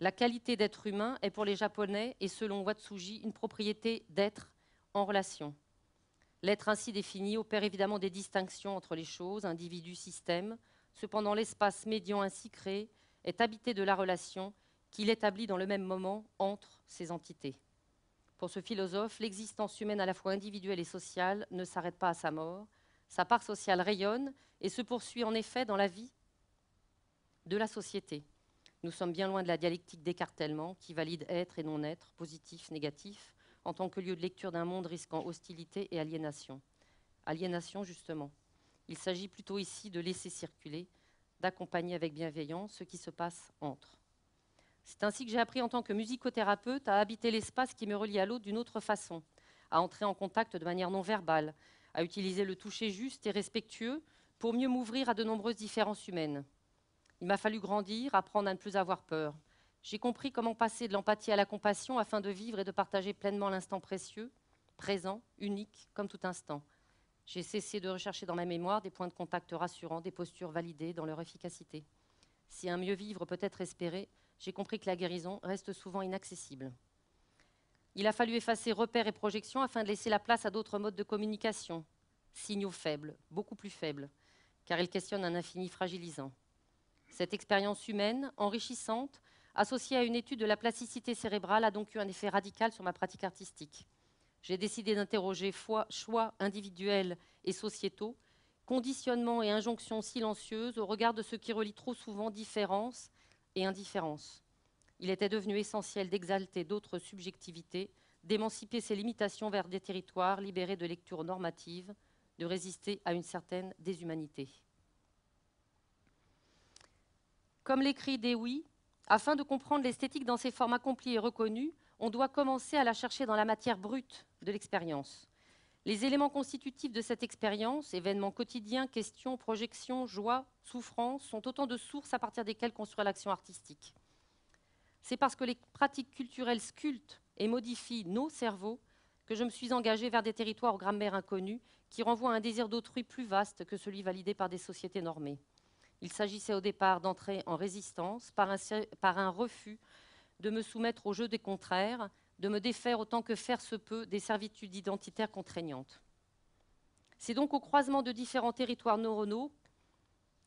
La qualité d'être humain est pour les Japonais, et selon Watsuji, une propriété d'être en relation. L'être ainsi défini opère évidemment des distinctions entre les choses, individus, systèmes. Cependant, l'espace médian ainsi créé est habité de la relation qu'il établit dans le même moment entre ces entités. Pour ce philosophe, l'existence humaine à la fois individuelle et sociale ne s'arrête pas à sa mort. Sa part sociale rayonne et se poursuit en effet dans la vie de la société. Nous sommes bien loin de la dialectique d'écartèlement qui valide être et non-être, positif, négatif, en tant que lieu de lecture d'un monde risquant hostilité et aliénation. Aliénation, justement. Il s'agit plutôt ici de laisser circuler, d'accompagner avec bienveillance ce qui se passe entre. C'est ainsi que j'ai appris en tant que musicothérapeute à habiter l'espace qui me relie à l'autre d'une autre façon, à entrer en contact de manière non verbale, à utiliser le toucher juste et respectueux pour mieux m'ouvrir à de nombreuses différences humaines. Il m'a fallu grandir, apprendre à ne plus avoir peur. J'ai compris comment passer de l'empathie à la compassion afin de vivre et de partager pleinement l'instant précieux, présent, unique, comme tout instant. J'ai cessé de rechercher dans ma mémoire des points de contact rassurants, des postures validées dans leur efficacité. Si un mieux-vivre peut être espéré, j'ai compris que la guérison reste souvent inaccessible. Il a fallu effacer repères et projections afin de laisser la place à d'autres modes de communication, signaux faibles, beaucoup plus faibles, car ils questionnent un infini fragilisant. Cette expérience humaine, enrichissante, associée à une étude de la plasticité cérébrale, a donc eu un effet radical sur ma pratique artistique. J'ai décidé d'interroger choix individuels et sociétaux, conditionnements et injonctions silencieuses au regard de ce qui relie trop souvent différence et indifférence. Il était devenu essentiel d'exalter d'autres subjectivités, d'émanciper ses limitations vers des territoires libérés de lectures normatives, de résister à une certaine déshumanité. Comme l'écrit Dewey, afin de comprendre l'esthétique dans ses formes accomplies et reconnues, on doit commencer à la chercher dans la matière brute de l'expérience. Les éléments constitutifs de cette expérience, événements quotidiens, questions, projections, joie, souffrance, sont autant de sources à partir desquelles construire l'action artistique. c'est parce que les pratiques culturelles sculptent et modifient nos cerveaux que je me suis engagée vers des territoires aux grammaires inconnues qui renvoient à un désir d'autrui plus vaste que celui validé par des sociétés normées. Il s'agissait au départ d'entrer en résistance par un refus de me soumettre au jeu des contraires, de me défaire autant que faire se peut des servitudes identitaires contraignantes. C'est donc au croisement de différents territoires neuronaux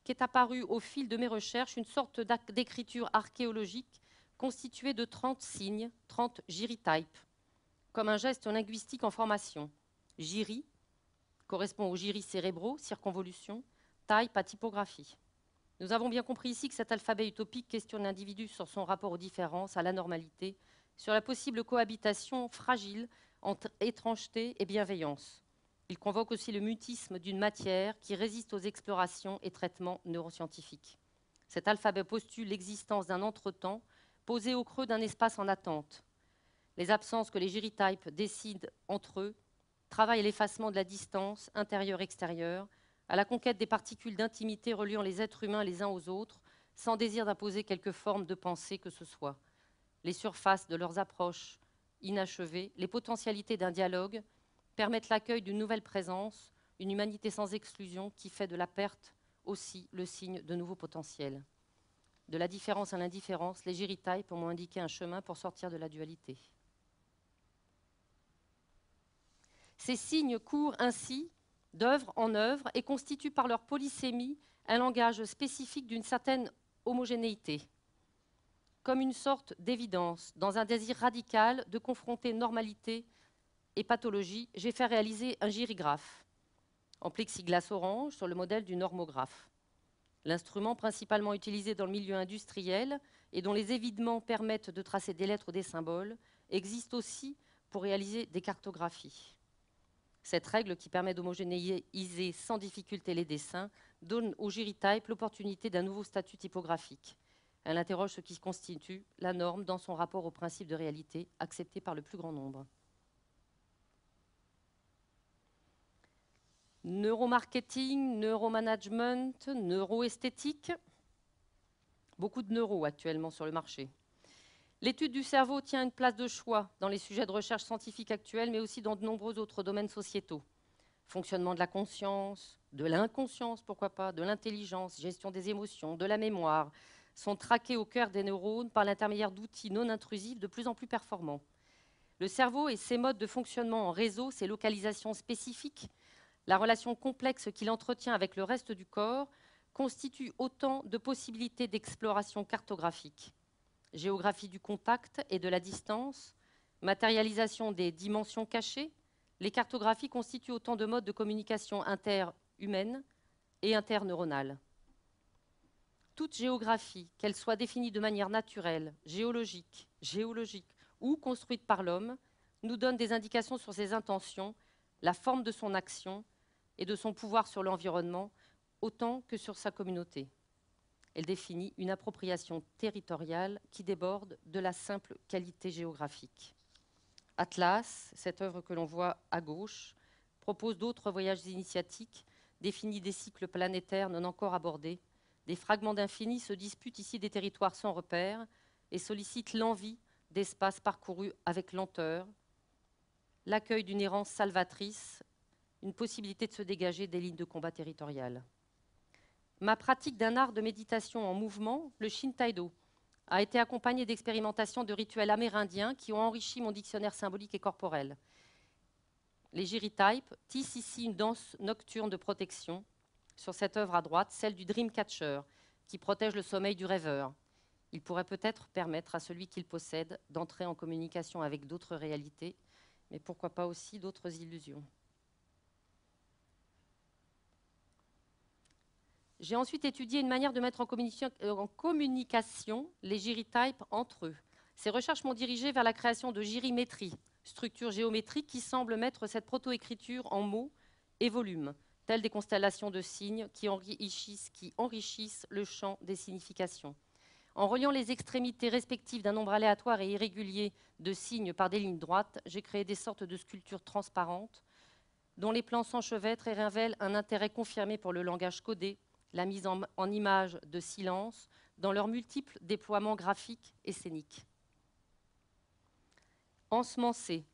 qu'est apparue au fil de mes recherches une sorte d'écriture archéologique constituée de 30 signes, 30 gyritypes, comme un geste linguistique en formation. Gyri correspond aux gyri cérébraux, circonvolution, type à typographie. Nous avons bien compris ici que cet alphabet utopique questionne l'individu sur son rapport aux différences, à l'anormalité, sur la possible cohabitation fragile entre étrangeté et bienveillance. Il convoque aussi le mutisme d'une matière qui résiste aux explorations et traitements neuroscientifiques. Cet alphabet postule l'existence d'un entretemps posé au creux d'un espace en attente. Les absences que les gyritypes décident entre eux travaillent l'effacement de la distance intérieure-extérieure, à la conquête des particules d'intimité reliant les êtres humains les uns aux autres, sans désir d'imposer quelque forme de pensée que ce soit. Les surfaces de leurs approches inachevées, les potentialités d'un dialogue, permettent l'accueil d'une nouvelle présence, une humanité sans exclusion qui fait de la perte aussi le signe de nouveaux potentiels. De la différence à l'indifférence, les gyritypes m'ont indiqué un chemin pour sortir de la dualité. Ces signes courent ainsi d'œuvre en œuvre et constituent par leur polysémie un langage spécifique d'une certaine homogénéité, comme une sorte d'évidence. Dans un désir radical de confronter normalité et pathologie, j'ai fait réaliser un gyrigraphe en plexiglas orange sur le modèle du normographe. L'instrument principalement utilisé dans le milieu industriel et dont les évidements permettent de tracer des lettres ou des symboles existe aussi pour réaliser des cartographies. Cette règle qui permet d'homogénéiser sans difficulté les dessins donne au gyritype l'opportunité d'un nouveau statut typographique. Elle interroge ce qui constitue la norme dans son rapport au principe de réalité accepté par le plus grand nombre. Neuromarketing, neuromanagement, neuroesthétique, beaucoup de neuros actuellement sur le marché. L'étude du cerveau tient une place de choix dans les sujets de recherche scientifique actuels, mais aussi dans de nombreux autres domaines sociétaux. Fonctionnement de la conscience, de l'inconscience, pourquoi pas, de l'intelligence, gestion des émotions, de la mémoire, sont traqués au cœur des neurones par l'intermédiaire d'outils non intrusifs de plus en plus performants. Le cerveau et ses modes de fonctionnement en réseau, ses localisations spécifiques, la relation complexe qu'il entretient avec le reste du corps, constituent autant de possibilités d'exploration cartographique. Géographie du contact et de la distance, matérialisation des dimensions cachées, les cartographies constituent autant de modes de communication interhumaine et interneuronale. Toute géographie, qu'elle soit définie de manière naturelle, géologique ou construite par l'homme, nous donne des indications sur ses intentions, la forme de son action et de son pouvoir sur l'environnement, autant que sur sa communauté. Elle définit une appropriation territoriale qui déborde de la simple qualité géographique. Atlas, cette œuvre que l'on voit à gauche, propose d'autres voyages initiatiques, définit des cycles planétaires non encore abordés. Des fragments d'infini se disputent ici des territoires sans repère et sollicitent l'envie d'espaces parcourus avec lenteur, l'accueil d'une errance salvatrice, une possibilité de se dégager des lignes de combat territoriales. Ma pratique d'un art de méditation en mouvement, le Shintaido, a été accompagnée d'expérimentations de rituels amérindiens qui ont enrichi mon dictionnaire symbolique et corporel. Les gyritypes tissent ici une danse nocturne de protection, sur cette œuvre à droite, celle du dreamcatcher, qui protège le sommeil du rêveur. Il pourrait peut-être permettre à celui qui le possède d'entrer en communication avec d'autres réalités, mais pourquoi pas aussi d'autres illusions. J'ai ensuite étudié une manière de mettre en communication les gyritypes entre eux. Ces recherches m'ont dirigée vers la création de gyrimétrie, structure géométrique qui semble mettre cette proto-écriture en mots et volumes, telles des constellations de signes qui enrichissent le champ des significations. En reliant les extrémités respectives d'un nombre aléatoire et irrégulier de signes par des lignes droites, j'ai créé des sortes de sculptures transparentes dont les plans s'enchevêtrent et révèlent un intérêt confirmé pour le langage codé, la mise en images de silence, dans leurs multiples déploiements graphiques et scéniques. Ensemencer.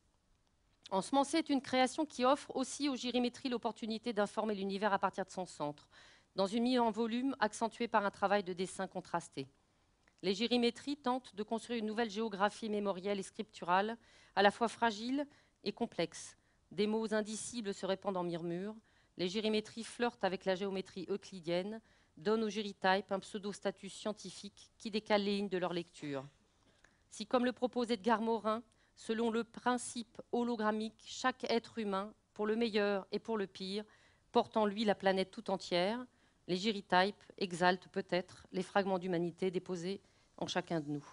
Ensemencer est une création qui offre aussi aux gyrimétries l'opportunité d'informer l'univers à partir de son centre, dans une mise en volume accentuée par un travail de dessin contrasté. Les gyrimétries tentent de construire une nouvelle géographie mémorielle et scripturale, à la fois fragile et complexe. Des mots indicibles se répandent en murmures. Les gyrimétries flirtent avec la géométrie euclidienne, donnent aux gyritypes un pseudo-statut scientifique qui décale les lignes de leur lecture. Si, comme le propose Edgar Morin, selon le principe hologrammique, chaque être humain, pour le meilleur et pour le pire, porte en lui la planète tout entière, les gyritypes exaltent peut-être les fragments d'humanité déposés en chacun de nous.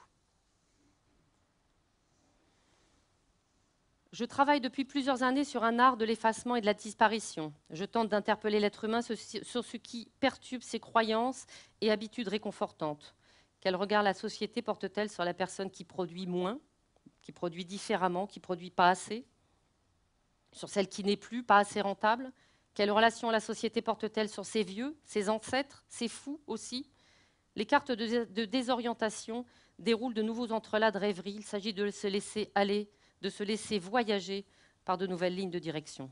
Je travaille depuis plusieurs années sur un art de l'effacement et de la disparition. Je tente d'interpeller l'être humain sur ce qui perturbe ses croyances et habitudes réconfortantes. Quel regard la société porte-t-elle sur la personne qui produit moins, qui produit différemment, qui produit pas assez? Sur celle qui n'est plus, pas assez rentable? Quelle relation la société porte-t-elle sur ses vieux, ses ancêtres, ses fous aussi? Les cartes de désorientation déroulent de nouveaux entrelacs de rêverie. Il s'agit de se laisser aller, de se laisser voyager par de nouvelles lignes de direction.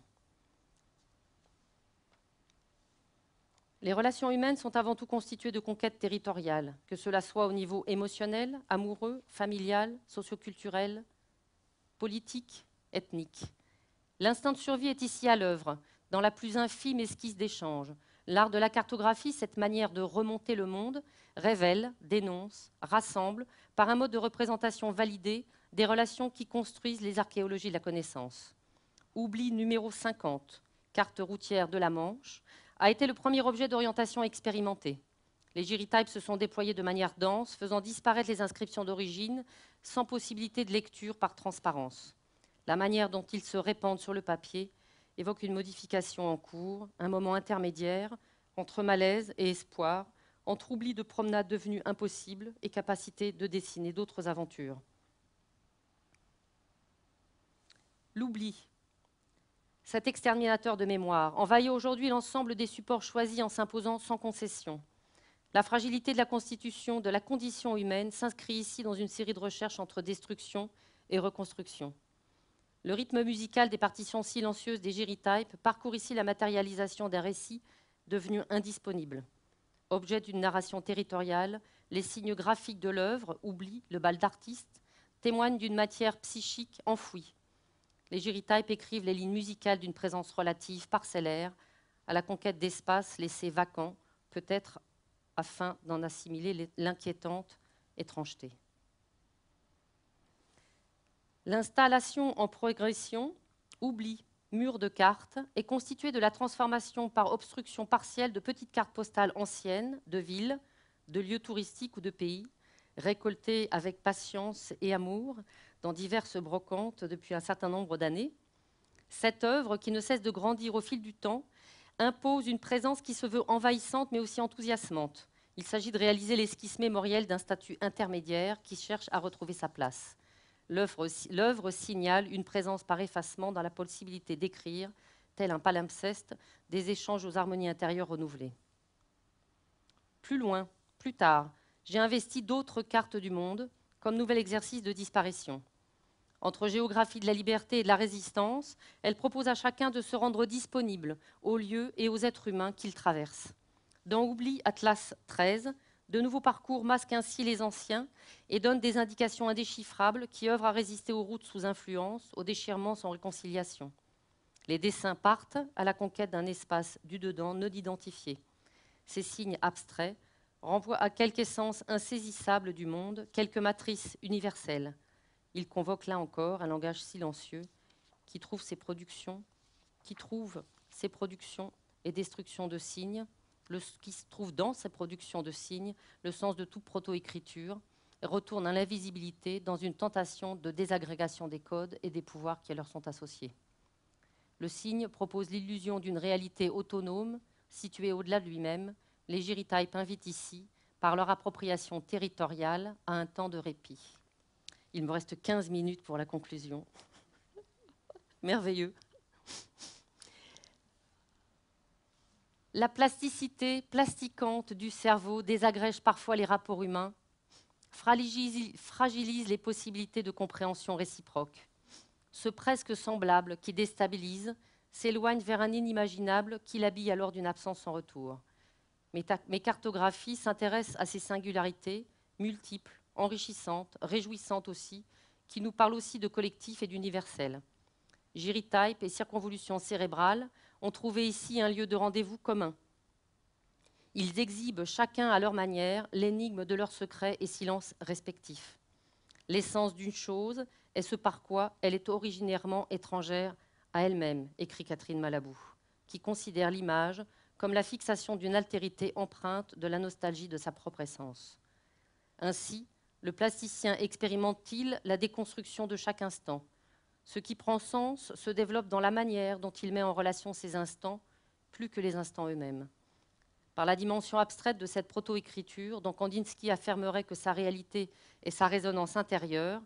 Les relations humaines sont avant tout constituées de conquêtes territoriales, que cela soit au niveau émotionnel, amoureux, familial, socioculturel, politique, ethnique. L'instinct de survie est ici à l'œuvre, dans la plus infime esquisse d'échange. L'art de la cartographie, cette manière de remonter le monde, révèle, dénonce, rassemble, par un mode de représentation validé, des relations qui construisent les archéologies de la connaissance. Oubli numéro 50, carte routière de la Manche, a été le premier objet d'orientation expérimenté. Les gyritypes se sont déployés de manière dense, faisant disparaître les inscriptions d'origine, sans possibilité de lecture par transparence. La manière dont ils se répandent sur le papier évoque une modification en cours, un moment intermédiaire entre malaise et espoir, entre oubli de promenade devenue impossible et capacité de dessiner d'autres aventures. L'oubli, cet exterminateur de mémoire, envahit aujourd'hui l'ensemble des supports choisis en s'imposant sans concession. La fragilité de la constitution, de la condition humaine, s'inscrit ici dans une série de recherches entre destruction et reconstruction. Le rythme musical des partitions silencieuses des gyritypes parcourt ici la matérialisation d'un récit devenu indisponible. Objet d'une narration territoriale, les signes graphiques de l'œuvre, oubli, le bal d'artiste, témoignent d'une matière psychique enfouie. Les gyritypes écrivent les lignes musicales d'une présence relative, parcellaire, à la conquête d'espaces laissés vacants, peut-être afin d'en assimiler l'inquiétante étrangeté. L'installation en progression, oubli, mur de cartes, est constituée de la transformation par obstruction partielle de petites cartes postales anciennes, de villes, de lieux touristiques ou de pays, récoltées avec patience et amour dans diverses brocantes depuis un certain nombre d'années. Cette œuvre, qui ne cesse de grandir au fil du temps, impose une présence qui se veut envahissante mais aussi enthousiasmante. Il s'agit de réaliser l'esquisse mémorielle d'un statut intermédiaire qui cherche à retrouver sa place. L'œuvre signale une présence par effacement dans la possibilité d'écrire, tel un palimpseste, des échanges aux harmonies intérieures renouvelées. Plus loin, plus tard, j'ai investi d'autres cartes du monde comme nouvel exercice de disparition. Entre géographie de la liberté et de la résistance, elle propose à chacun de se rendre disponible aux lieux et aux êtres humains qu'il traverse. Dans Oubli Atlas 13, de nouveaux parcours masquent ainsi les anciens et donnent des indications indéchiffrables qui œuvrent à résister aux routes sous influence, aux déchirements sans réconciliation. Les dessins partent à la conquête d'un espace du dedans non identifié. Ces signes abstraits renvoient à quelque essence insaisissable du monde, quelque matrice universelle. Ils convoquent là encore un langage silencieux qui trouve ses productions, et destructions de signes, qui se trouve dans ces productions de signes, le sens de toute proto-écriture, retourne à l'invisibilité dans une tentation de désagrégation des codes et des pouvoirs qui leur sont associés. Le signe propose l'illusion d'une réalité autonome, située au-delà de lui-même. Les gyritypes invitent ici, par leur appropriation territoriale, à un temps de répit. Il me reste 15 minutes pour la conclusion. Merveilleux. la plasticité plasticante du cerveau désagrège parfois les rapports humains, fragilise les possibilités de compréhension réciproque. Ce presque semblable qui déstabilise s'éloigne vers un inimaginable qui l'habille alors d'une absence sans retour. Mes cartographies s'intéressent à ces singularités, multiples, enrichissantes, réjouissantes aussi, qui nous parlent aussi de collectif et d'universel. Gyrotypes et circonvolutions cérébrales ont trouvé ici un lieu de rendez-vous commun. Ils exhibent chacun à leur manière l'énigme de leurs secrets et silences respectifs. L'essence d'une chose est ce par quoi elle est originairement étrangère à elle-même, écrit Catherine Malabou, qui considère l'image comme la fixation d'une altérité empreinte de la nostalgie de sa propre essence. Ainsi, le plasticien expérimente-t-il la déconstruction de chaque instant. Ce qui prend sens se développe dans la manière dont il met en relation ces instants, plus que les instants eux-mêmes. Par la dimension abstraite de cette proto-écriture, dont Kandinsky affirmerait que sa réalité est sa résonance intérieure,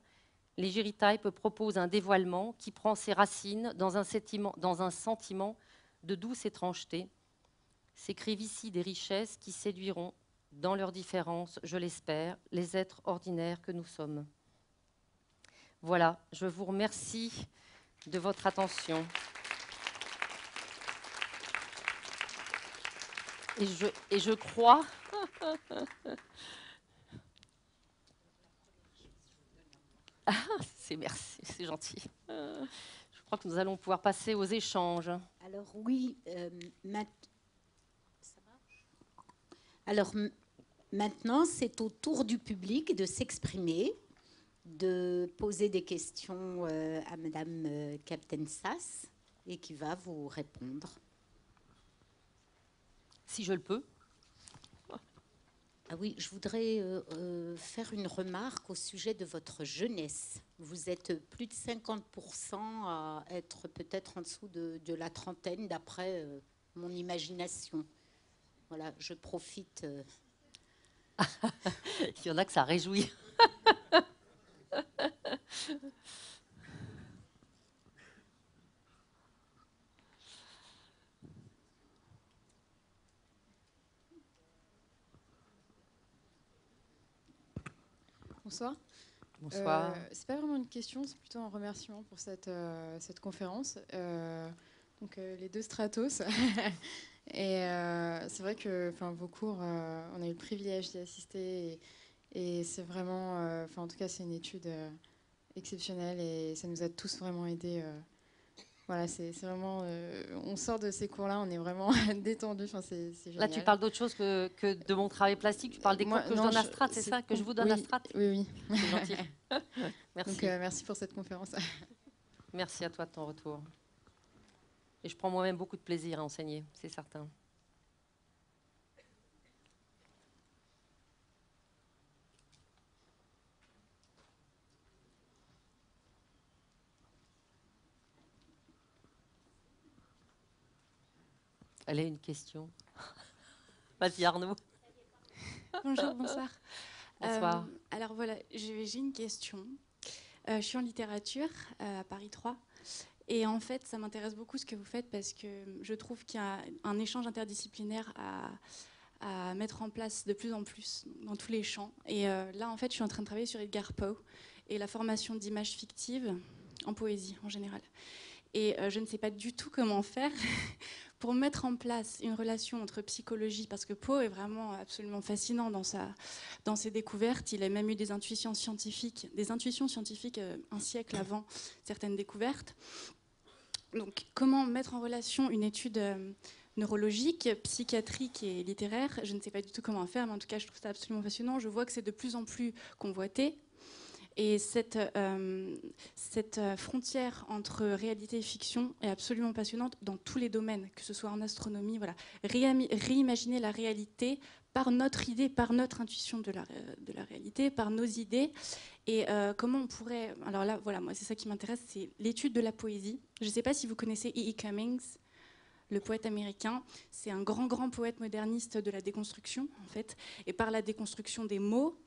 les gyrotypes proposent un dévoilement qui prend ses racines dans un sentiment de douce étrangeté. S'écrivent ici des richesses qui séduiront, dans leurs différences, je l'espère, les êtres ordinaires que nous sommes. Voilà, je vous remercie de votre attention. Et je crois... Ah, merci, c'est gentil. Je crois que nous allons pouvoir passer aux échanges. Alors oui, maintenant, c'est au tour du public de s'exprimer, de poser des questions à Madame Capitain-Sass et qui va vous répondre. Si je le peux. Ah oui, je voudrais faire une remarque au sujet de votre jeunesse. Vous êtes plus de 50% à être peut-être en dessous de la trentaine, d'après mon imagination. Voilà, je profite. Il y en a que ça réjouit. Bonsoir. Bonsoir. C'est pas vraiment une question, c'est plutôt un remerciement pour cette conférence. Donc les deux stratos. Et c'est vrai que vos cours, on a eu le privilège d'y assister. Et c'est vraiment, en tout cas, c'est une étude exceptionnelle et ça nous a tous vraiment aidés. Voilà, c'est vraiment, on sort de ces cours-là, on est vraiment détendu. C'est génial. Là, tu parles d'autre chose que de mon travail plastique. Tu parles des cours que je donne à Strat, c'est ça, que je vous donne à Strat. Oui, oui. C'est gentil. Merci. Donc, merci pour cette conférence. Merci à toi de ton retour. Et je prends moi-même beaucoup de plaisir à enseigner, c'est certain. Elle a une question. Vas-y Arnaud. Bonjour, bonsoir. Bonsoir. Alors voilà, j'ai une question. Je suis en littérature à Paris 3. Et en fait, ça m'intéresse beaucoup ce que vous faites parce que je trouve qu'il y a un échange interdisciplinaire à mettre en place de plus en plus dans tous les champs. Et là, en fait, je suis en train de travailler sur Edgar Poe et la formation d'images fictives en poésie en général. Et je ne sais pas du tout comment faire pour mettre en place une relation entre psychologie, parce que Poe est vraiment absolument fascinant dans ses découvertes. Il a même eu des intuitions scientifiques un siècle avant certaines découvertes. Donc comment mettre en relation une étude neurologique, psychiatrique et littéraire, je ne sais pas du tout comment faire, mais en tout cas je trouve ça absolument passionnant. Je vois que c'est de plus en plus convoité. Et cette frontière entre réalité et fiction est absolument passionnante dans tous les domaines, que ce soit en astronomie. Voilà. Réimaginer la réalité par notre idée, par notre intuition de la réalité, par nos idées. Et comment on pourrait... Alors là, voilà, moi, c'est ça qui m'intéresse, c'est l'étude de la poésie. Je ne sais pas si vous connaissez E.E. Cummings, le poète américain. C'est un grand, grand poète moderniste de la déconstruction, en fait. Et par la déconstruction des mots,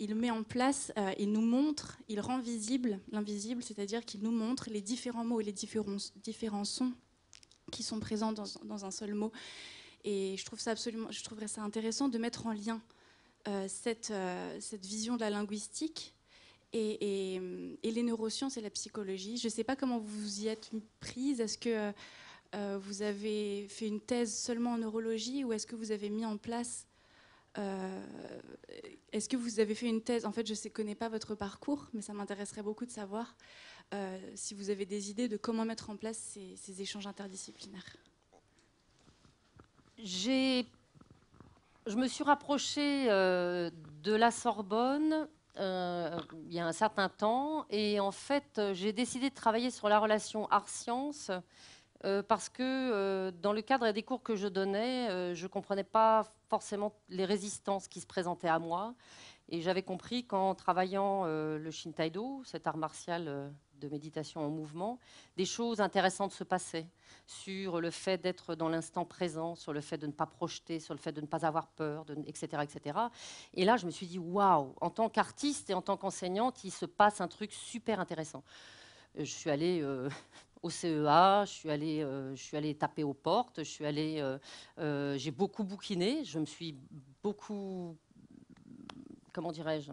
il met en place, il nous montre, il rend visible l'invisible, c'est-à-dire qu'il nous montre les différents mots et les différents sons qui sont présents dans un seul mot. Et je trouve ça absolument, je trouverais ça intéressant de mettre en lien cette vision de la linguistique et les neurosciences et la psychologie. Je ne sais pas comment vous vous y êtes prise. Est-ce que vous avez fait une thèse seulement en neurologie ou est-ce que vous avez mis en place... est-ce que vous avez fait une thèse? En fait, je ne connais pas votre parcours, mais ça m'intéresserait beaucoup de savoir si vous avez des idées de comment mettre en place ces échanges interdisciplinaires. Je me suis rapprochée de la Sorbonne il y a un certain temps, et en fait, j'ai décidé de travailler sur la relation art-science parce que dans le cadre des cours que je donnais, je ne comprenais pas forcément les résistances qui se présentaient à moi. Et j'avais compris qu'en travaillant le Shintaido, cet art martial de méditation en mouvement, des choses intéressantes se passaient sur le fait d'être dans l'instant présent, sur le fait de ne pas projeter, sur le fait de ne pas avoir peur, etc., etc. Et là, je me suis dit, waouh, en tant qu'artiste et en tant qu'enseignante, il se passe un truc super intéressant. Je suis allée... au CEA, je suis allée taper aux portes, j'ai beaucoup bouquiné, je me suis beaucoup, comment dirais-je,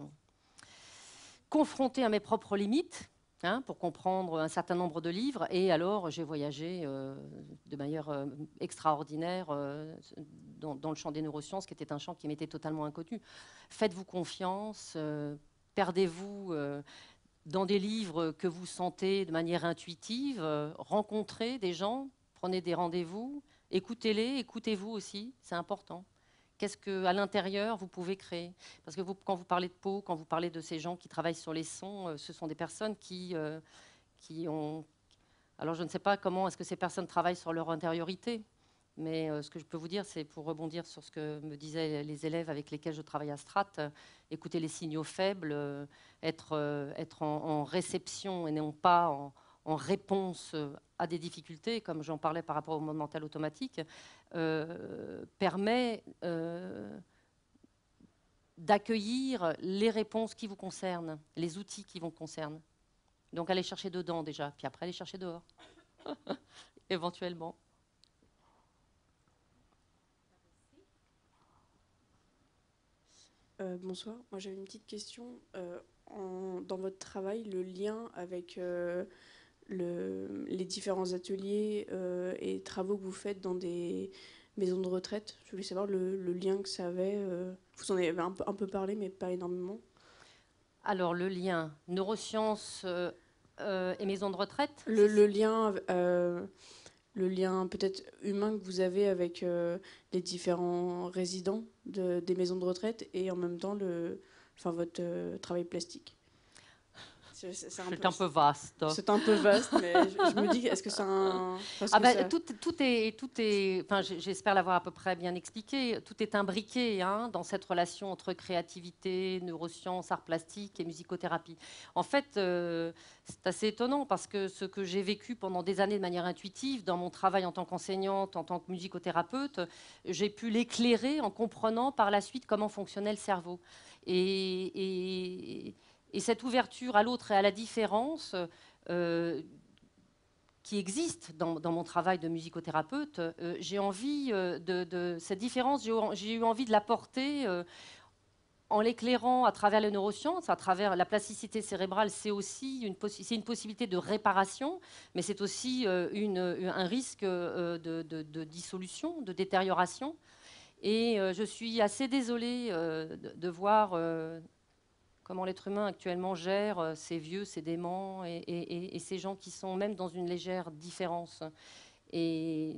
confrontée à mes propres limites, hein, pour comprendre un certain nombre de livres, et alors j'ai voyagé de manière extraordinaire dans le champ des neurosciences, qui était un champ qui m'était totalement inconnu. Faites-vous confiance, perdez-vous... dans des livres que vous sentez de manière intuitive, rencontrez des gens, prenez des rendez-vous, écoutez-les, écoutez-vous aussi, c'est important. Qu'est-ce qu'à l'intérieur, vous pouvez créer? Parce que vous, quand vous parlez de peau, quand vous parlez de ces gens qui travaillent sur les sons, ce sont des personnes qui ont... Alors, je ne sais pas comment est-ce que ces personnes travaillent sur leur intériorité, mais ce que je peux vous dire, c'est pour rebondir sur ce que me disaient les élèves avec lesquels je travaille à Strat, écouter les signaux faibles, être en réception et non pas en réponse à des difficultés, comme j'en parlais par rapport au mode mental automatique, permet d'accueillir les réponses qui vous concernent, les outils qui vous concernent. Donc aller chercher dedans déjà, puis après aller chercher dehors, éventuellement. Bonsoir, moi j'avais une petite question. Dans votre travail, le lien avec les différents ateliers et travaux que vous faites dans des maisons de retraite, je voulais savoir le lien que ça avait. Vous en avez un peu parlé, mais pas énormément. Alors le lien neurosciences et maisons de retraite, le lien peut-être humain que vous avez avec les différents résidents des maisons de retraite et en même temps votre travail plastique. C'est un peu vaste. C'est un peu vaste, mais je me dis, est-ce que c'est un... J'espère l'avoir à peu près bien expliqué. Tout est imbriqué dans cette relation entre créativité, neurosciences, arts plastiques et musicothérapie. En fait, c'est assez étonnant parce que ce que j'ai vécu pendant des années de manière intuitive, dans mon travail en tant qu'enseignante, en tant que musicothérapeute, j'ai pu l'éclairer en comprenant par la suite comment fonctionnait le cerveau. Et cette ouverture à l'autre et à la différence qui existe dans mon travail de musicothérapeute, j'ai envie de cette différence, j'ai eu envie de la porter en l'éclairant à travers les neurosciences, à travers la plasticité cérébrale. C'est aussi une possibilité de réparation, mais c'est aussi un risque de dissolution, de détérioration. Et je suis assez désolée de voir... comment l'être humain actuellement gère ces vieux, ces déments et ces gens qui sont même dans une légère différence. Et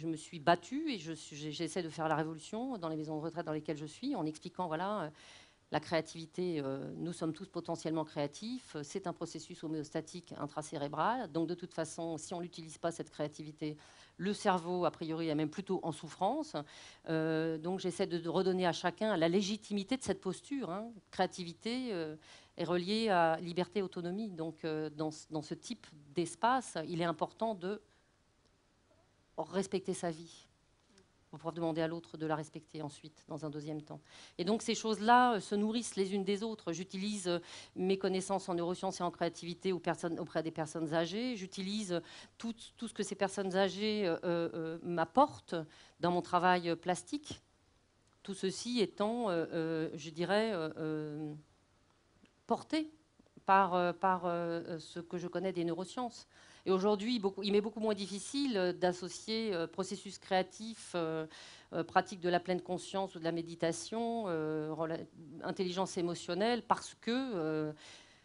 je me suis battue et j'essaie de faire la révolution dans les maisons de retraite dans lesquelles je suis, en expliquant, voilà, la créativité, nous sommes tous potentiellement créatifs, c'est un processus homéostatique intracérébral, donc de toute façon, si on n'utilise pas cette créativité, le cerveau, a priori, est même plutôt en souffrance. Donc j'essaie de redonner à chacun la légitimité de cette posture. Créativité est reliée à liberté, autonomie. Donc dans ce type d'espace, il est important de respecter sa vie. Vous pourrez demander à l'autre de la respecter ensuite, dans un deuxième temps. Et donc ces choses-là se nourrissent les unes des autres. J'utilise mes connaissances en neurosciences et en créativité auprès des personnes âgées. J'utilise tout ce que ces personnes âgées m'apportent dans mon travail plastique. Tout ceci étant, je dirais, porté par ce que je connais des neurosciences. Et aujourd'hui, il m'est beaucoup moins difficile d'associer processus créatif, pratique de la pleine conscience ou de la méditation, intelligence émotionnelle, parce que,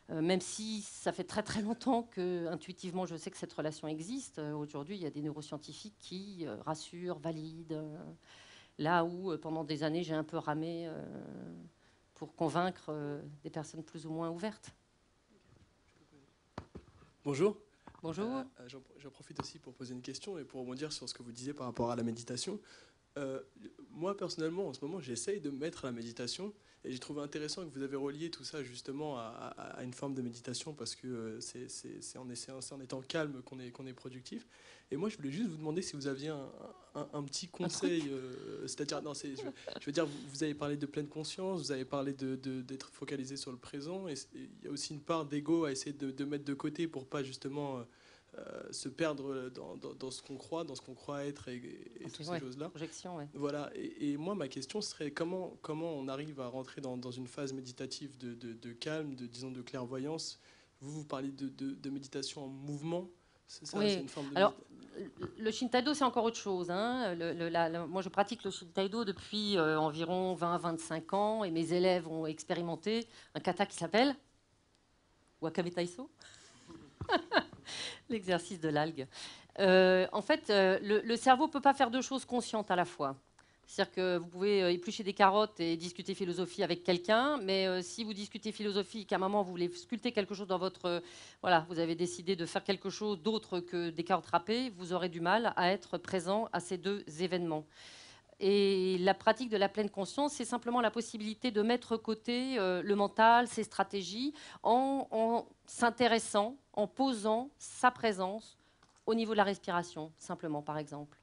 même si ça fait très très longtemps que, intuitivement, je sais que cette relation existe, aujourd'hui, il y a des neuroscientifiques qui rassurent, valident, là où, pendant des années, j'ai un peu ramé pour convaincre des personnes plus ou moins ouvertes. Bonjour. Bonjour. J'en profite aussi pour poser une question et pour rebondir sur ce que vous disiez par rapport à la méditation. Moi, personnellement, en ce moment, j'essaye de me mettre à la méditation et j'ai trouvé intéressant que vous avez relié tout ça justement à une forme de méditation parce que c'est en étant calme qu'on est productif. Et moi, je voulais juste vous demander si vous aviez un petit conseil. C'est-à-dire, non, je veux dire, vous avez parlé de pleine conscience, vous avez parlé d'être focalisé sur le présent. Et il y a aussi une part d'ego à essayer de mettre de côté pour pas justement se perdre dans ce qu'on croit, être et toutes ces choses-là. Ouais. Voilà. Et moi, ma question serait comment on arrive à rentrer dans une phase méditative de calme, disons de clairvoyance. Vous parlez de méditation en mouvement. C'est ça, oui. C'est une forme de... Alors, le Shintaido, c'est encore autre chose. Hein. Moi, je pratique le Shintaido depuis environ 20-25 ans et mes élèves ont expérimenté un kata qui s'appelle Wakame Taiso, l'exercice de l'algue. En fait, le cerveau ne peut pas faire deux choses conscientes à la fois. C'est-à-dire que vous pouvez éplucher des carottes et discuter philosophie avec quelqu'un, mais si vous discutez philosophie et qu'à un moment vous voulez sculpter quelque chose dans votre... voilà, vous avez décidé de faire quelque chose d'autre que des carottes râpées, vous aurez du mal à être présent à ces deux événements. Et la pratique de la pleine conscience, c'est simplement la possibilité de mettre de côté le mental, ses stratégies, en s'intéressant, en posant sa présence au niveau de la respiration, simplement, par exemple.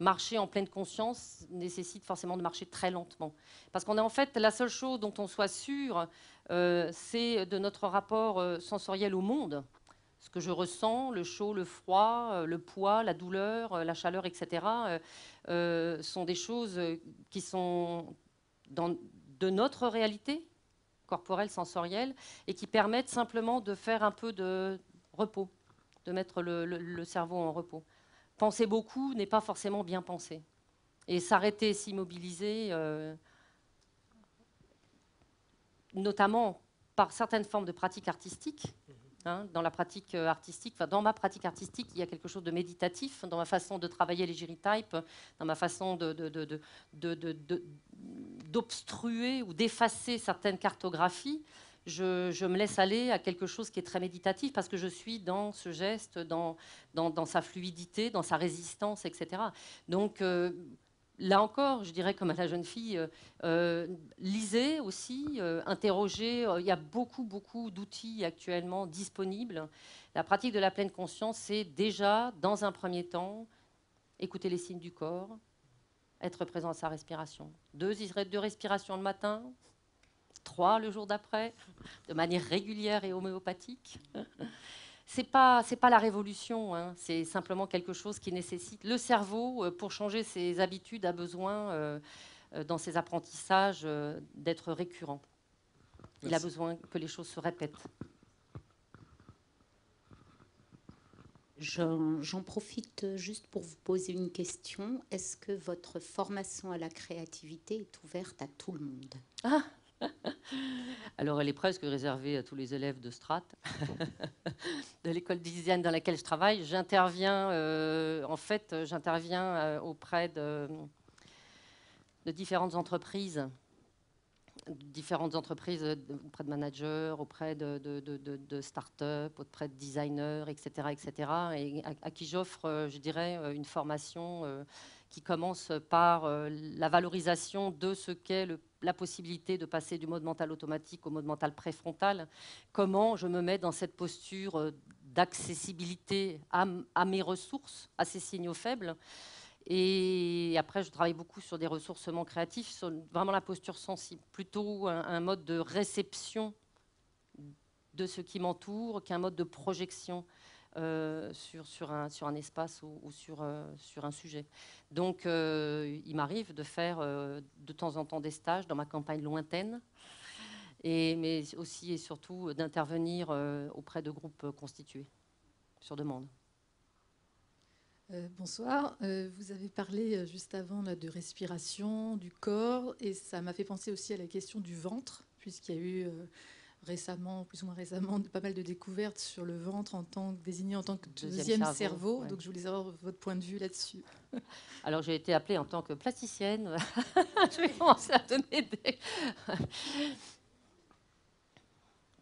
Marcher en pleine conscience nécessite forcément de marcher très lentement. Parce qu'on est en fait la seule chose dont on soit sûr, c'est de notre rapport sensoriel au monde. Ce que je ressens, le chaud, le froid, le poids, la douleur, la chaleur, etc. Sont des choses qui sont de notre réalité corporelle, sensorielle, et qui permettent simplement de faire un peu de repos, de mettre le cerveau en repos. Penser beaucoup n'est pas forcément bien penser. Et s'arrêter, s'immobiliser, notamment par certaines formes de pratiques artistiques. Hein, dans ma pratique artistique, il y a quelque chose de méditatif, dans ma façon de travailler les gyrotypes, dans ma façon d'obstruer ou d'effacer certaines cartographies. Je me laisse aller à quelque chose qui est très méditatif parce que je suis dans ce geste, dans sa fluidité, dans sa résistance, etc. Donc, là encore, je dirais comme à la jeune fille, lisez aussi, interrogez. Il y a beaucoup d'outils actuellement disponibles. La pratique de la pleine conscience, c'est déjà, dans un premier temps, écouter les signes du corps, être présent à sa respiration. Deux respirations le matin, 3 le jour d'après, de manière régulière et homéopathique. C'est pas la révolution, hein. C'est simplement quelque chose qui nécessite... Le cerveau, pour changer ses habitudes, a besoin, dans ses apprentissages, d'être récurrent. Il a besoin que les choses se répètent. J'en profite juste pour vous poser une question. Est-ce que votre formation à la créativité est ouverte à tout le monde ? Ah ! Alors, elle est presque réservée à tous les élèves de Strat, de l'école de design dans laquelle je travaille. J'interviens, auprès de différentes entreprises, auprès de managers, auprès de start-up, auprès de designers, etc. et à qui j'offre, je dirais, une formation qui commence par la valorisation de ce qu'est la possibilité de passer du mode mental automatique au mode mental préfrontal. Comment je me mets dans cette posture d'accessibilité à mes ressources, à ces signaux faibles, Et après, je travaille beaucoup sur des ressourcements créatifs, sur vraiment la posture sensible, plutôt un mode de réception de ce qui m'entoure qu'un mode de projection sur un espace ou sur un sujet. Donc, il m'arrive de faire de temps en temps des stages dans ma campagne lointaine, mais aussi et surtout d'intervenir auprès de groupes constitués, sur demande. Bonsoir. Vous avez parlé juste avant là, de respiration, du corps, et ça m'a fait penser aussi à la question du ventre, puisqu'il y a eu récemment, plus ou moins récemment, pas mal de découvertes sur le ventre en tant que, désigné en tant que deuxième cerveau. Ouais. Donc je voulais savoir votre point de vue là-dessus. Alors j'ai été appelée en tant que plasticienne. Je vais commencer à donner des...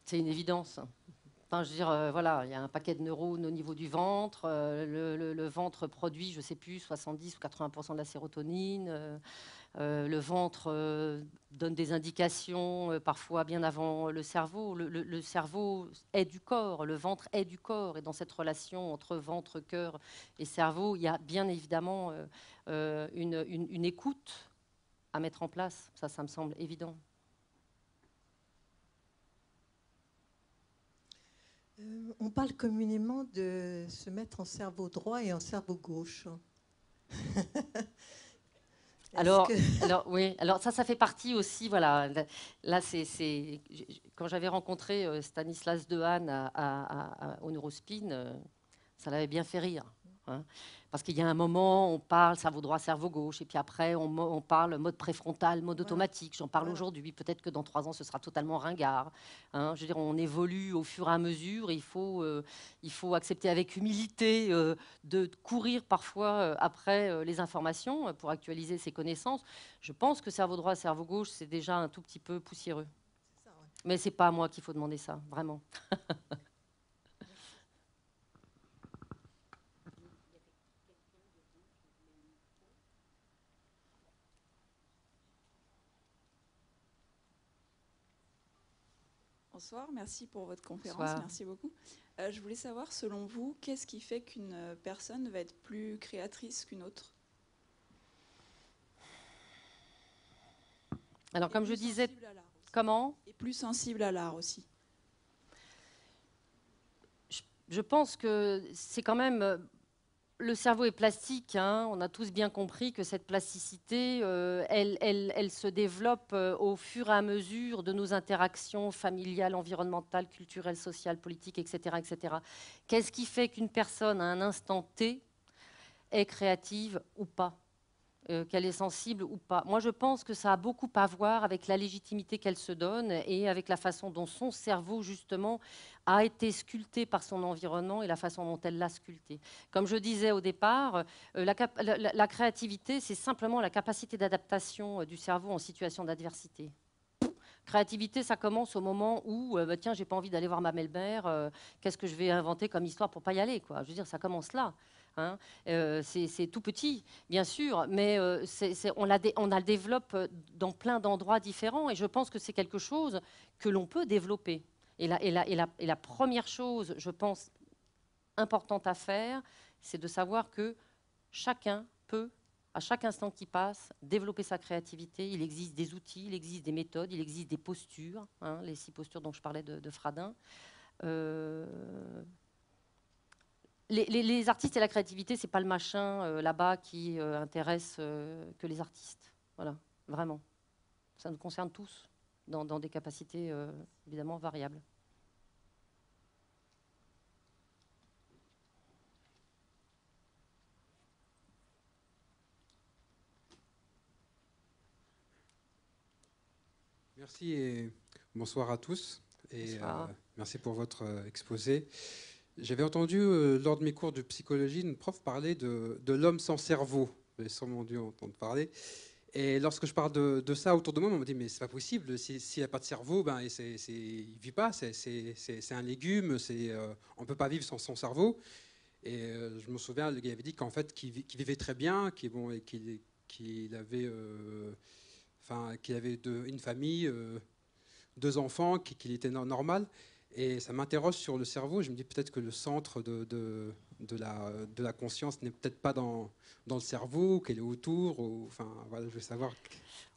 C'est une évidence. Enfin, je veux dire, voilà, il y a un paquet de neurones au niveau du ventre. Le ventre produit, je ne sais plus, 70 ou 80% de la sérotonine. Le ventre donne des indications, parfois bien avant le cerveau. Le cerveau est du corps, le ventre est du corps. Et dans cette relation entre ventre, cœur et cerveau, il y a bien évidemment une écoute à mettre en place. Ça me semble évident. On parle communément de se mettre en cerveau droit et en cerveau gauche. Alors ça fait partie aussi, voilà. Là, c'est quand j'avais rencontré Stanislas Dehaene au Neurospin, ça l'avait bien fait rire. Hein, parce qu'il y a un moment, on parle cerveau droit, cerveau gauche, et puis après, on parle mode préfrontal, mode automatique. J'en parle aujourd'hui. Peut-être que dans 3 ans, ce sera totalement ringard. Hein, je veux dire, on évolue au fur et à mesure. Il faut accepter avec humilité de courir parfois après les informations pour actualiser ses connaissances. Je pense que cerveau droit, cerveau gauche, c'est déjà un tout petit peu poussiéreux. C'est ça, ouais. Mais c'est pas à moi qu'il faut demander ça, vraiment. Bonsoir, merci pour votre conférence, merci beaucoup. Je voulais savoir, selon vous, qu'est-ce qui fait qu'une personne va être plus créatrice qu'une autre? Alors, comme je disais, comment? Et plus sensible à l'art aussi. Je pense que c'est quand même... Le cerveau est plastique, hein, on a tous bien compris que cette plasticité, elle se développe au fur et à mesure de nos interactions familiales, environnementales, culturelles, sociales, politiques, etc. etc. Qu'est-ce qui fait qu'une personne, à un instant T, est créative ou pas, qu'elle est sensible ou pas? Moi, je pense que ça a beaucoup à voir avec la légitimité qu'elle se donne et avec la façon dont son cerveau, justement, a été sculpté par son environnement et la façon dont elle l'a sculpté. Comme je disais au départ, la créativité, c'est simplement la capacité d'adaptation du cerveau en situation d'adversité. Créativité, ça commence au moment où, bah, tiens, j'ai pas envie d'aller voir ma belle-mère, qu'est-ce que je vais inventer comme histoire pour pas y aller, quoi. Je veux dire, ça commence là. Hein, c'est tout petit, bien sûr, mais on la développe dans plein d'endroits différents et je pense que c'est quelque chose que l'on peut développer. Et la première chose, je pense, importante à faire, c'est de savoir que chacun peut, à chaque instant qui passe, développer sa créativité. Il existe des outils, il existe des méthodes, il existe des postures, hein, les 6 postures dont je parlais de Fradin. Les artistes et la créativité, c'est pas le machin là-bas qui intéresse que les artistes. Voilà, vraiment. Ça nous concerne tous, dans des capacités évidemment variables. Merci et bonsoir à tous. Et bonsoir. Merci pour votre exposé. J'avais entendu, lors de mes cours de psychologie, une prof parler de l'homme sans cerveau. J'ai sûrement dû entendre parler. Et lorsque je parle de ça autour de moi, on me dit « mais c'est pas possible, s'il n'a pas de cerveau, ben, il ne vit pas, c'est un légume, on ne peut pas vivre sans son cerveau ». Et je me souviens, le gars avait dit qu'en fait, qu'il vivait très bien, qu'il avait une famille, 2 enfants, qu'il était normal. Et ça m'interroge sur le cerveau. Je me dis peut-être que le centre de la conscience n'est peut-être pas dans le cerveau, qu'elle est autour. Enfin, voilà, je veux savoir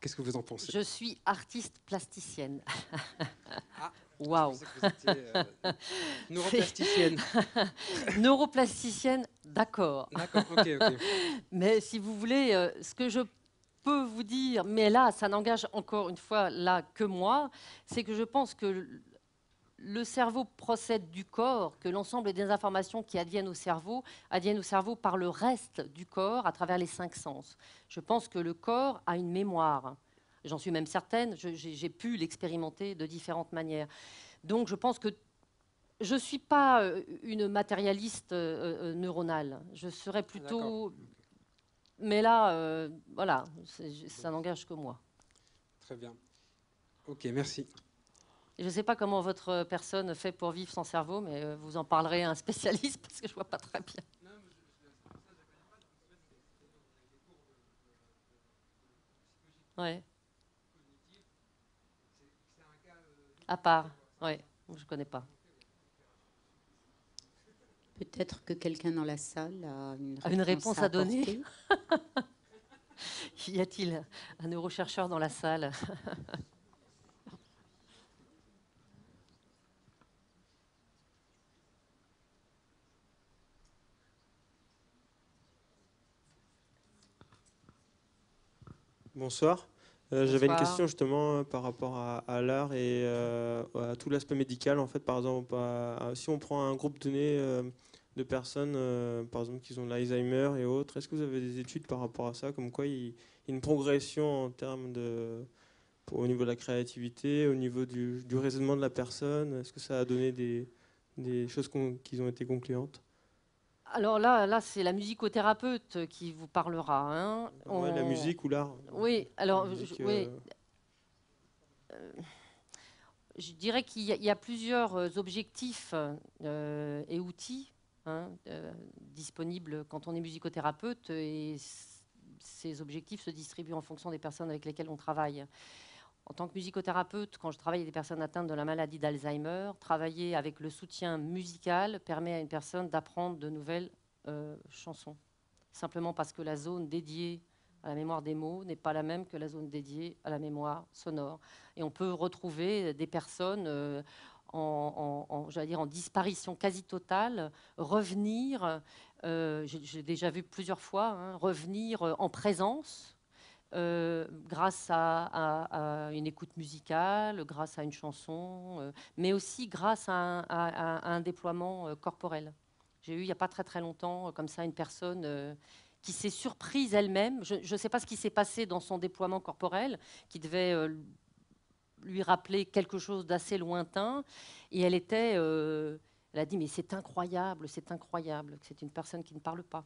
qu'est-ce que vous en pensez. Je suis artiste plasticienne. Ah, waouh. Neuroplasticienne. Neuroplasticienne, d'accord. D'accord, ok. Mais si vous voulez, ce que je peux vous dire, mais là, ça n'engage encore une fois là que moi, c'est que je pense que le cerveau procède du corps, que l'ensemble des informations qui adviennent au cerveau par le reste du corps à travers les 5 sens. Je pense que le corps a une mémoire. J'en suis même certaine, j'ai pu l'expérimenter de différentes manières. Donc je pense que je ne suis pas une matérialiste neuronale. Je serais plutôt... Mais là, voilà, ça n'engage que moi. Très bien. Ok, merci. Je ne sais pas comment votre personne fait pour vivre sans cerveau, mais vous en parlerez à un spécialiste parce que je ne vois pas très bien. Oui. À part, oui, je ne connais pas. Peut-être que quelqu'un dans la salle a une réponse à donner. Y a-t-il un neurochercheur dans la salle? Bonsoir. J'avais une question justement par rapport à l'art et à tout l'aspect médical. En fait, par exemple, si on prend un groupe donné de personnes, par exemple, qui ont de l'Alzheimer et autres, est-ce que vous avez des études par rapport à ça, comme quoi il y a une progression en termes de, au niveau de la créativité, au niveau du raisonnement de la personne? Est-ce que ça a donné des choses qui ont été concluantes? Alors là c'est la musicothérapeute qui vous parlera. Hein. Ouais, la musique ou l'art? Oui, alors la musique, oui. Je dirais qu'il y a plusieurs objectifs et outils hein, disponibles quand on est musicothérapeute, et ces objectifs se distribuent en fonction des personnes avec lesquelles on travaille. En tant que musicothérapeute, quand je travaille avec des personnes atteintes de la maladie d'Alzheimer, travailler avec le soutien musical permet à une personne d'apprendre de nouvelles chansons. Simplement parce que la zone dédiée à la mémoire des mots n'est pas la même que la zone dédiée à la mémoire sonore. Et on peut retrouver des personnes j'allais dire en disparition quasi totale, revenir, j'ai déjà vu plusieurs fois, hein, revenir en présence, grâce à une écoute musicale, grâce à une chanson, mais aussi grâce à un déploiement corporel. J'ai eu, il n'y a pas très longtemps, comme ça, une personne qui s'est surprise elle-même. Je ne sais pas ce qui s'est passé dans son déploiement corporel, qui devait lui rappeler quelque chose d'assez lointain. Et elle était... elle a dit, mais c'est incroyable, que c'est une personne qui ne parle pas.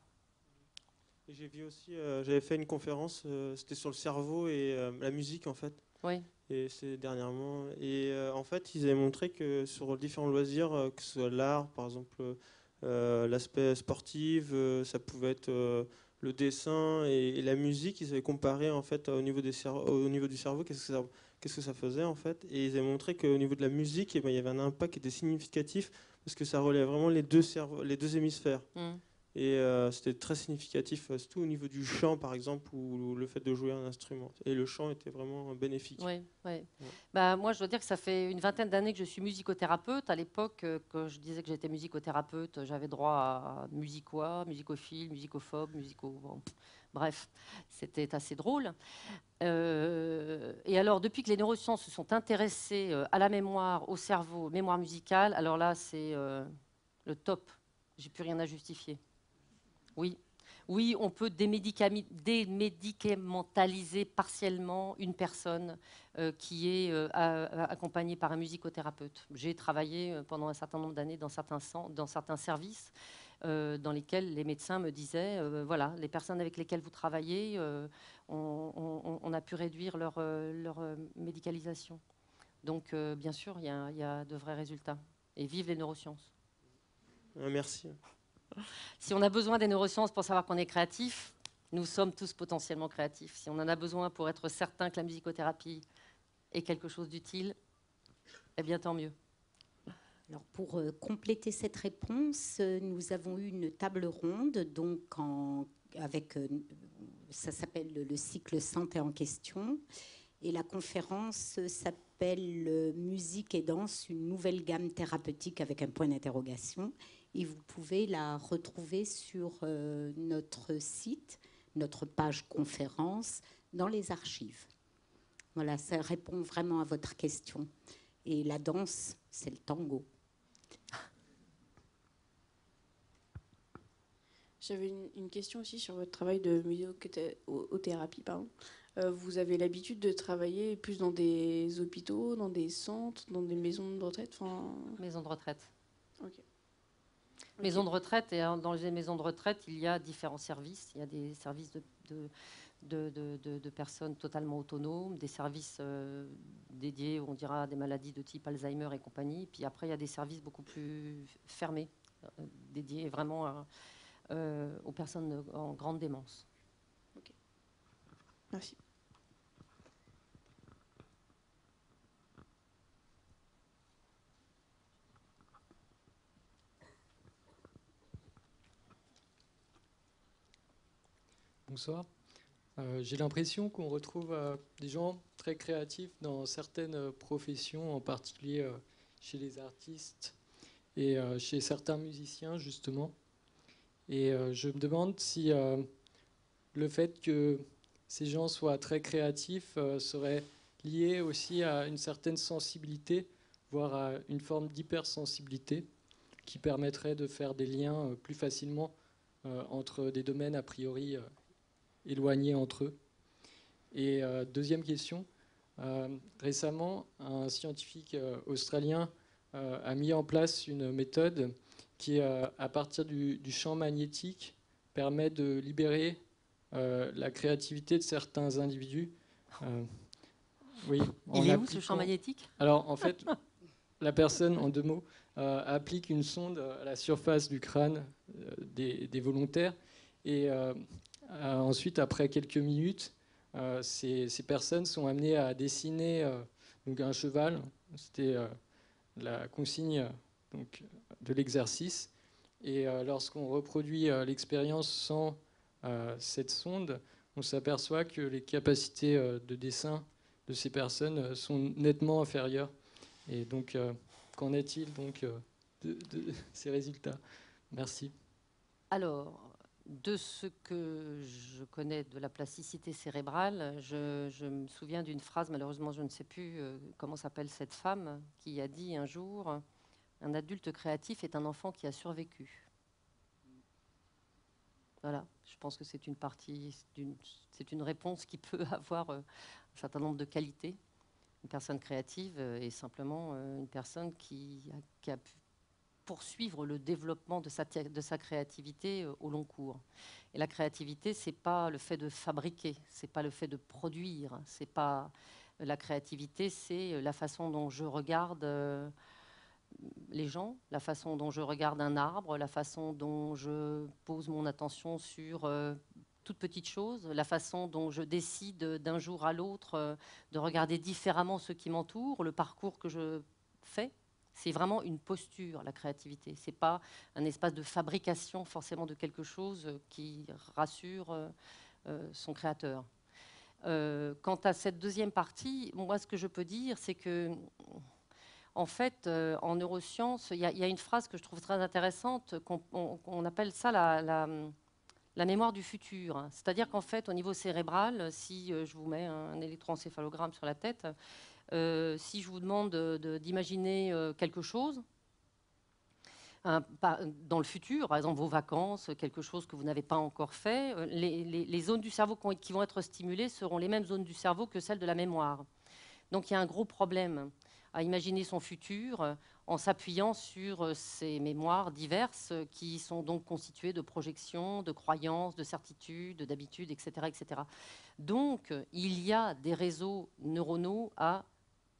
J'ai vu aussi, j'avais fait une conférence, c'était sur le cerveau et la musique en fait. Oui. Et c'est dernièrement. Et en fait, ils avaient montré que sur différents loisirs, que ce soit l'art, par exemple, l'aspect sportif, ça pouvait être le dessin et la musique. Ils avaient comparé en fait au niveau du cerveau, qu'est-ce que ça faisait en fait. Et ils avaient montré qu'au niveau de la musique, eh ben, il y avait un impact qui était significatif parce que ça reliait vraiment les deux hémisphères. Mm. Et c'était très significatif, surtout au niveau du chant, par exemple, ou le fait de jouer un instrument. Et le chant était vraiment bénéfique. Oui, oui. Ouais. Bah, moi, je dois dire que ça fait une vingtaine d'années que je suis musicothérapeute. À l'époque, quand je disais que j'étais musicothérapeute, j'avais droit à musicois, musicophile, musicophobe, bon, bref, c'était assez drôle. Et alors, depuis que les neurosciences se sont intéressées à la mémoire, au cerveau, mémoire musicale, alors là, c'est le top. J'ai plus rien à justifier. Oui. Oui, on peut démédicamentaliser partiellement une personne qui est accompagnée par un musicothérapeute. J'ai travaillé pendant un certain nombre d'années dans certains services dans lesquels les médecins me disaient voilà, les personnes avec lesquelles vous travaillez, on a pu réduire leur médicalisation. Donc, bien sûr, il y a de vrais résultats. Et vive les neurosciences. Merci. Si on a besoin des neurosciences pour savoir qu'on est créatif, nous sommes tous potentiellement créatifs. Si on en a besoin pour être certain que la musicothérapie est quelque chose d'utile, eh bien tant mieux. Alors pour compléter cette réponse, nous avons eu une table ronde donc avec, ça s'appelle le cycle santé en question, et la conférence s'appelle « Musique et danse, une nouvelle gamme thérapeutique » avec un point d'interrogation. Et vous pouvez la retrouver sur notre site, notre page conférence, dans les archives. Voilà, ça répond vraiment à votre question. Et la danse, c'est le tango. J'avais une question aussi sur votre travail de musicothérapie. Vous avez l'habitude de travailler plus dans des hôpitaux, dans des centres, dans des maisons de retraite, enfin... Maisons de retraite. Ok. Maisons de retraite, et dans les maisons de retraite, il y a différents services. Il y a des services de personnes totalement autonomes, des services dédiés, on dira, à des maladies de type Alzheimer et compagnie. Puis après, il y a des services beaucoup plus fermés, dédiés vraiment aux personnes en grande démence. Ok. Merci. Bonsoir. J'ai l'impression qu'on retrouve des gens très créatifs dans certaines professions, en particulier chez les artistes et chez certains musiciens, justement. Et je me demande si le fait que ces gens soient très créatifs serait lié aussi à une certaine sensibilité, voire à une forme d'hypersensibilité qui permettrait de faire des liens plus facilement entre des domaines a priori éloignés entre eux. Et deuxième question, récemment, un scientifique australien a mis en place une méthode qui, à partir du champ magnétique, permet de libérer la créativité de certains individus. Oui, il est où ce champ magnétique? Alors, en fait, la personne, en deux mots, applique une sonde à la surface du crâne des volontaires et... ensuite, après quelques minutes, ces personnes sont amenées à dessiner donc un cheval. C'était la consigne donc, de l'exercice. Et lorsqu'on reproduit l'expérience sans cette sonde, on s'aperçoit que les capacités de dessin de ces personnes sont nettement inférieures. Et donc, qu'en est-il donc de ces résultats? Merci. Alors... De ce que je connais de la plasticité cérébrale, je me souviens d'une phrase, malheureusement je ne sais plus comment s'appelle cette femme, qui a dit un jour « Un adulte créatif est un enfant qui a survécu ». Voilà, je pense que c'est une réponse qui peut avoir un certain nombre de qualités. Une personne créative est simplement une personne qui a pu poursuivre le développement de sa créativité au long cours. Et la créativité, c'est pas le fait de fabriquer, c'est pas le fait de produire, c'est pas la créativité, c'est la façon dont je regarde les gens, la façon dont je regarde un arbre, la façon dont je pose mon attention sur toute petite chose, la façon dont je décide d'un jour à l'autre de regarder différemment ce qui m'entoure, le parcours que je fais. C'est vraiment une posture, la créativité. Ce n'est pas un espace de fabrication forcément de quelque chose qui rassure son créateur. Quant à cette deuxième partie, moi, ce que je peux dire, c'est que, en fait, en neurosciences, il y a une phrase que je trouve très intéressante, qu'on appelle ça la mémoire du futur. C'est-à-dire qu'en fait, au niveau cérébral, si je vous mets un électroencéphalogramme sur la tête, si je vous demande d'imaginer quelque chose dans le futur, par exemple vos vacances, quelque chose que vous n'avez pas encore fait, les zones du cerveau qui vont être stimulées seront les mêmes zones du cerveau que celles de la mémoire. Donc il y a un gros problème à imaginer son futur en s'appuyant sur ces mémoires diverses qui sont donc constituées de projections, de croyances, de certitudes, d'habitudes, etc., etc. Donc il y a des réseaux neuronaux à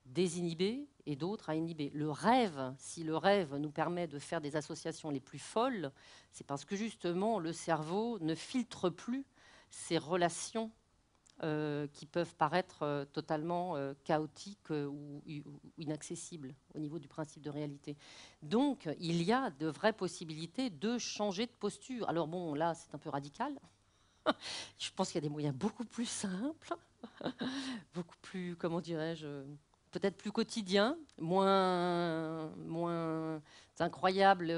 désinhiber et d'autres à inhiber. Le rêve, si le rêve nous permet de faire des associations les plus folles, c'est parce que justement le cerveau ne filtre plus ses relations qui peuvent paraître totalement chaotiques ou inaccessibles au niveau du principe de réalité. Donc, il y a de vraies possibilités de changer de posture. Alors bon, là, c'est un peu radical. Je pense qu'il y a des moyens beaucoup plus simples, beaucoup plus, comment dirais-je, peut-être plus quotidiens, moins incroyables,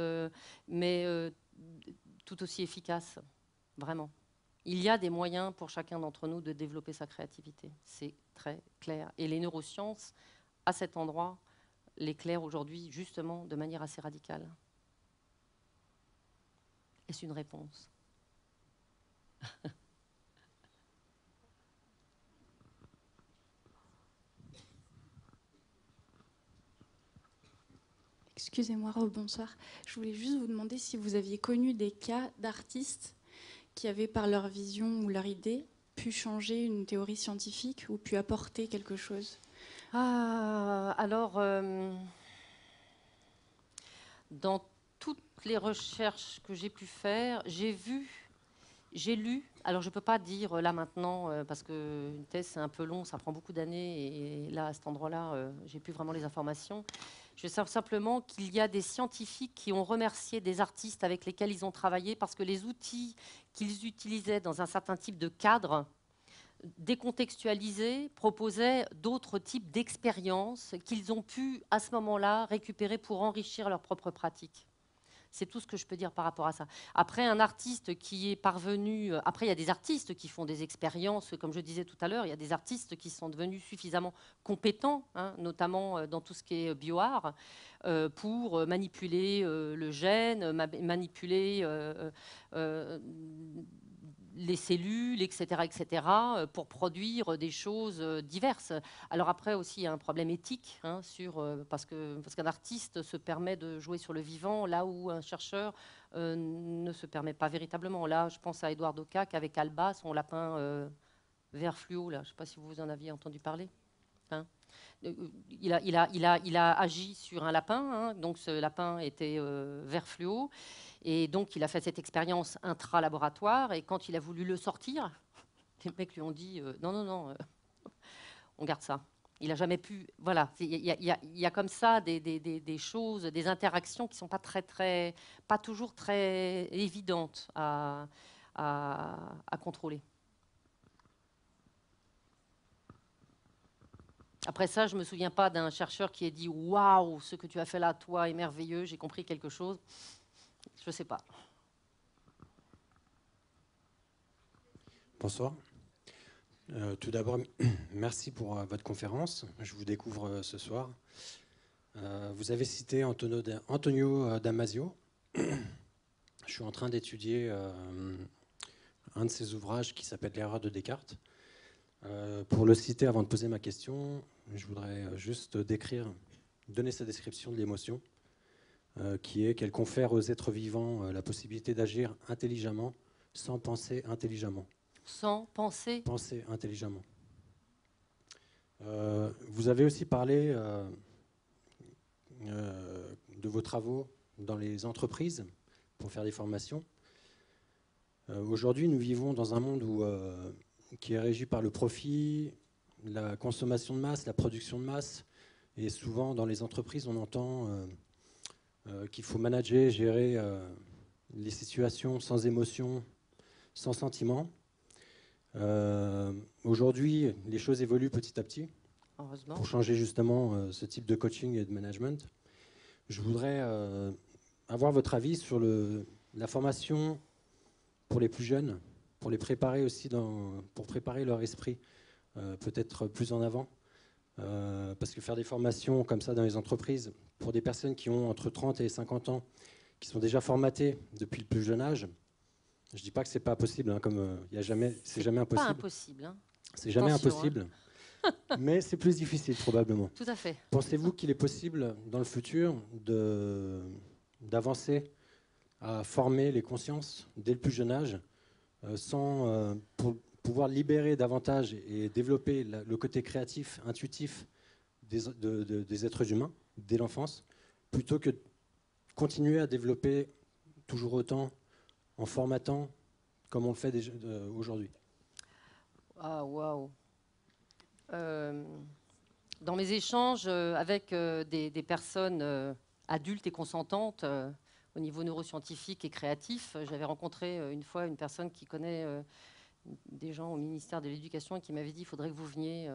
mais tout aussi efficaces, vraiment. Il y a des moyens pour chacun d'entre nous de développer sa créativité. C'est très clair. Et les neurosciences, à cet endroit, l'éclairent aujourd'hui justement de manière assez radicale. Est-ce une réponse? Excusez-moi, bonsoir. Je voulais juste vous demander si vous aviez connu des cas d'artistes qui avaient, par leur vision ou leur idée, pu changer une théorie scientifique ou pu apporter quelque chose. Dans toutes les recherches que j'ai pu faire, j'ai lu, alors je ne peux pas dire là maintenant, parce qu'une thèse c'est un peu long, ça prend beaucoup d'années, et là à cet endroit-là, j'ai plus vraiment les informations. Je sais simplement qu'il y a des scientifiques qui ont remercié des artistes avec lesquels ils ont travaillé parce que les outils qu'ils utilisaient dans un certain type de cadre décontextualisés proposaient d'autres types d'expériences qu'ils ont pu à ce moment-là récupérer pour enrichir leur propre pratique. C'est tout ce que je peux dire par rapport à ça. Après, un artiste qui est parvenu... Après, il y a des artistes qui font des expériences, comme je disais tout à l'heure, il y a des artistes qui sont devenus suffisamment compétents, hein, notamment dans tout ce qui est bioart, pour manipuler le gène, manipuler les cellules, etc., pour produire des choses diverses. Alors après aussi, il y a un problème éthique, hein, parce qu'un artiste se permet de jouer sur le vivant, là où un chercheur ne se permet pas véritablement. Là, je pense à Édouard Docac avec Alba, son lapin vert fluo, là. Je ne sais pas si vous en aviez entendu parler. Hein. Il a agi sur un lapin, hein, donc ce lapin était vert fluo, et donc il a fait cette expérience intra-laboratoire, et quand il a voulu le sortir, les mecs lui ont dit non, on garde ça. Il n'a jamais pu... Voilà, il y a comme ça des choses, des interactions qui ne sont pas, pas toujours très évidentes à contrôler. Après ça, je ne me souviens pas d'un chercheur qui ait dit « Waouh, ce que tu as fait là, toi, est merveilleux, j'ai compris quelque chose. » Je ne sais pas. Bonsoir. Tout d'abord, merci pour votre conférence. Je vous découvre ce soir. Vous avez cité Antonio Damasio. Je suis en train d'étudier un de ses ouvrages qui s'appelle « L'erreur de Descartes ». Pour le citer avant de poser ma question, je voudrais juste donner sa description de l'émotion, qui est qu'elle confère aux êtres vivants la possibilité d'agir intelligemment, sans penser intelligemment. Sans penser ? Penser intelligemment. Vous avez aussi parlé de vos travaux dans les entreprises pour faire des formations. Aujourd'hui, nous vivons dans un monde où... qui est régi par le profit, la consommation de masse, la production de masse. Et souvent, dans les entreprises, on entend qu'il faut manager, gérer les situations sans émotion, sans sentiment. Aujourd'hui, les choses évoluent petit à petit. Heureusement. Pour changer justement ce type de coaching et de management. Je voudrais avoir votre avis sur la formation pour les plus jeunes, pour les préparer aussi, pour préparer leur esprit peut-être plus en avant. Parce que faire des formations comme ça dans les entreprises, pour des personnes qui ont entre 30 et 50 ans, qui sont déjà formatées depuis le plus jeune âge, je ne dis pas que ce n'est pas possible, hein, c'est jamais impossible. C'est pas impossible. Hein. C'est jamais impossible, hein. Mais c'est plus difficile probablement. Tout à fait. Pensez-vous qu'il est possible dans le futur d'avancer à former les consciences dès le plus jeune âge, pour pouvoir libérer davantage et développer le côté créatif, intuitif des êtres humains dès l'enfance, plutôt que de continuer à développer toujours autant en formatant comme on le fait aujourd'hui? Ah, waouh. Dans mes échanges avec des personnes adultes et consentantes au niveau neuroscientifique et créatif, j'avais rencontré une fois une personne qui connaît des gens au ministère de l'Éducation et qui m'avait dit « il faudrait que vous veniez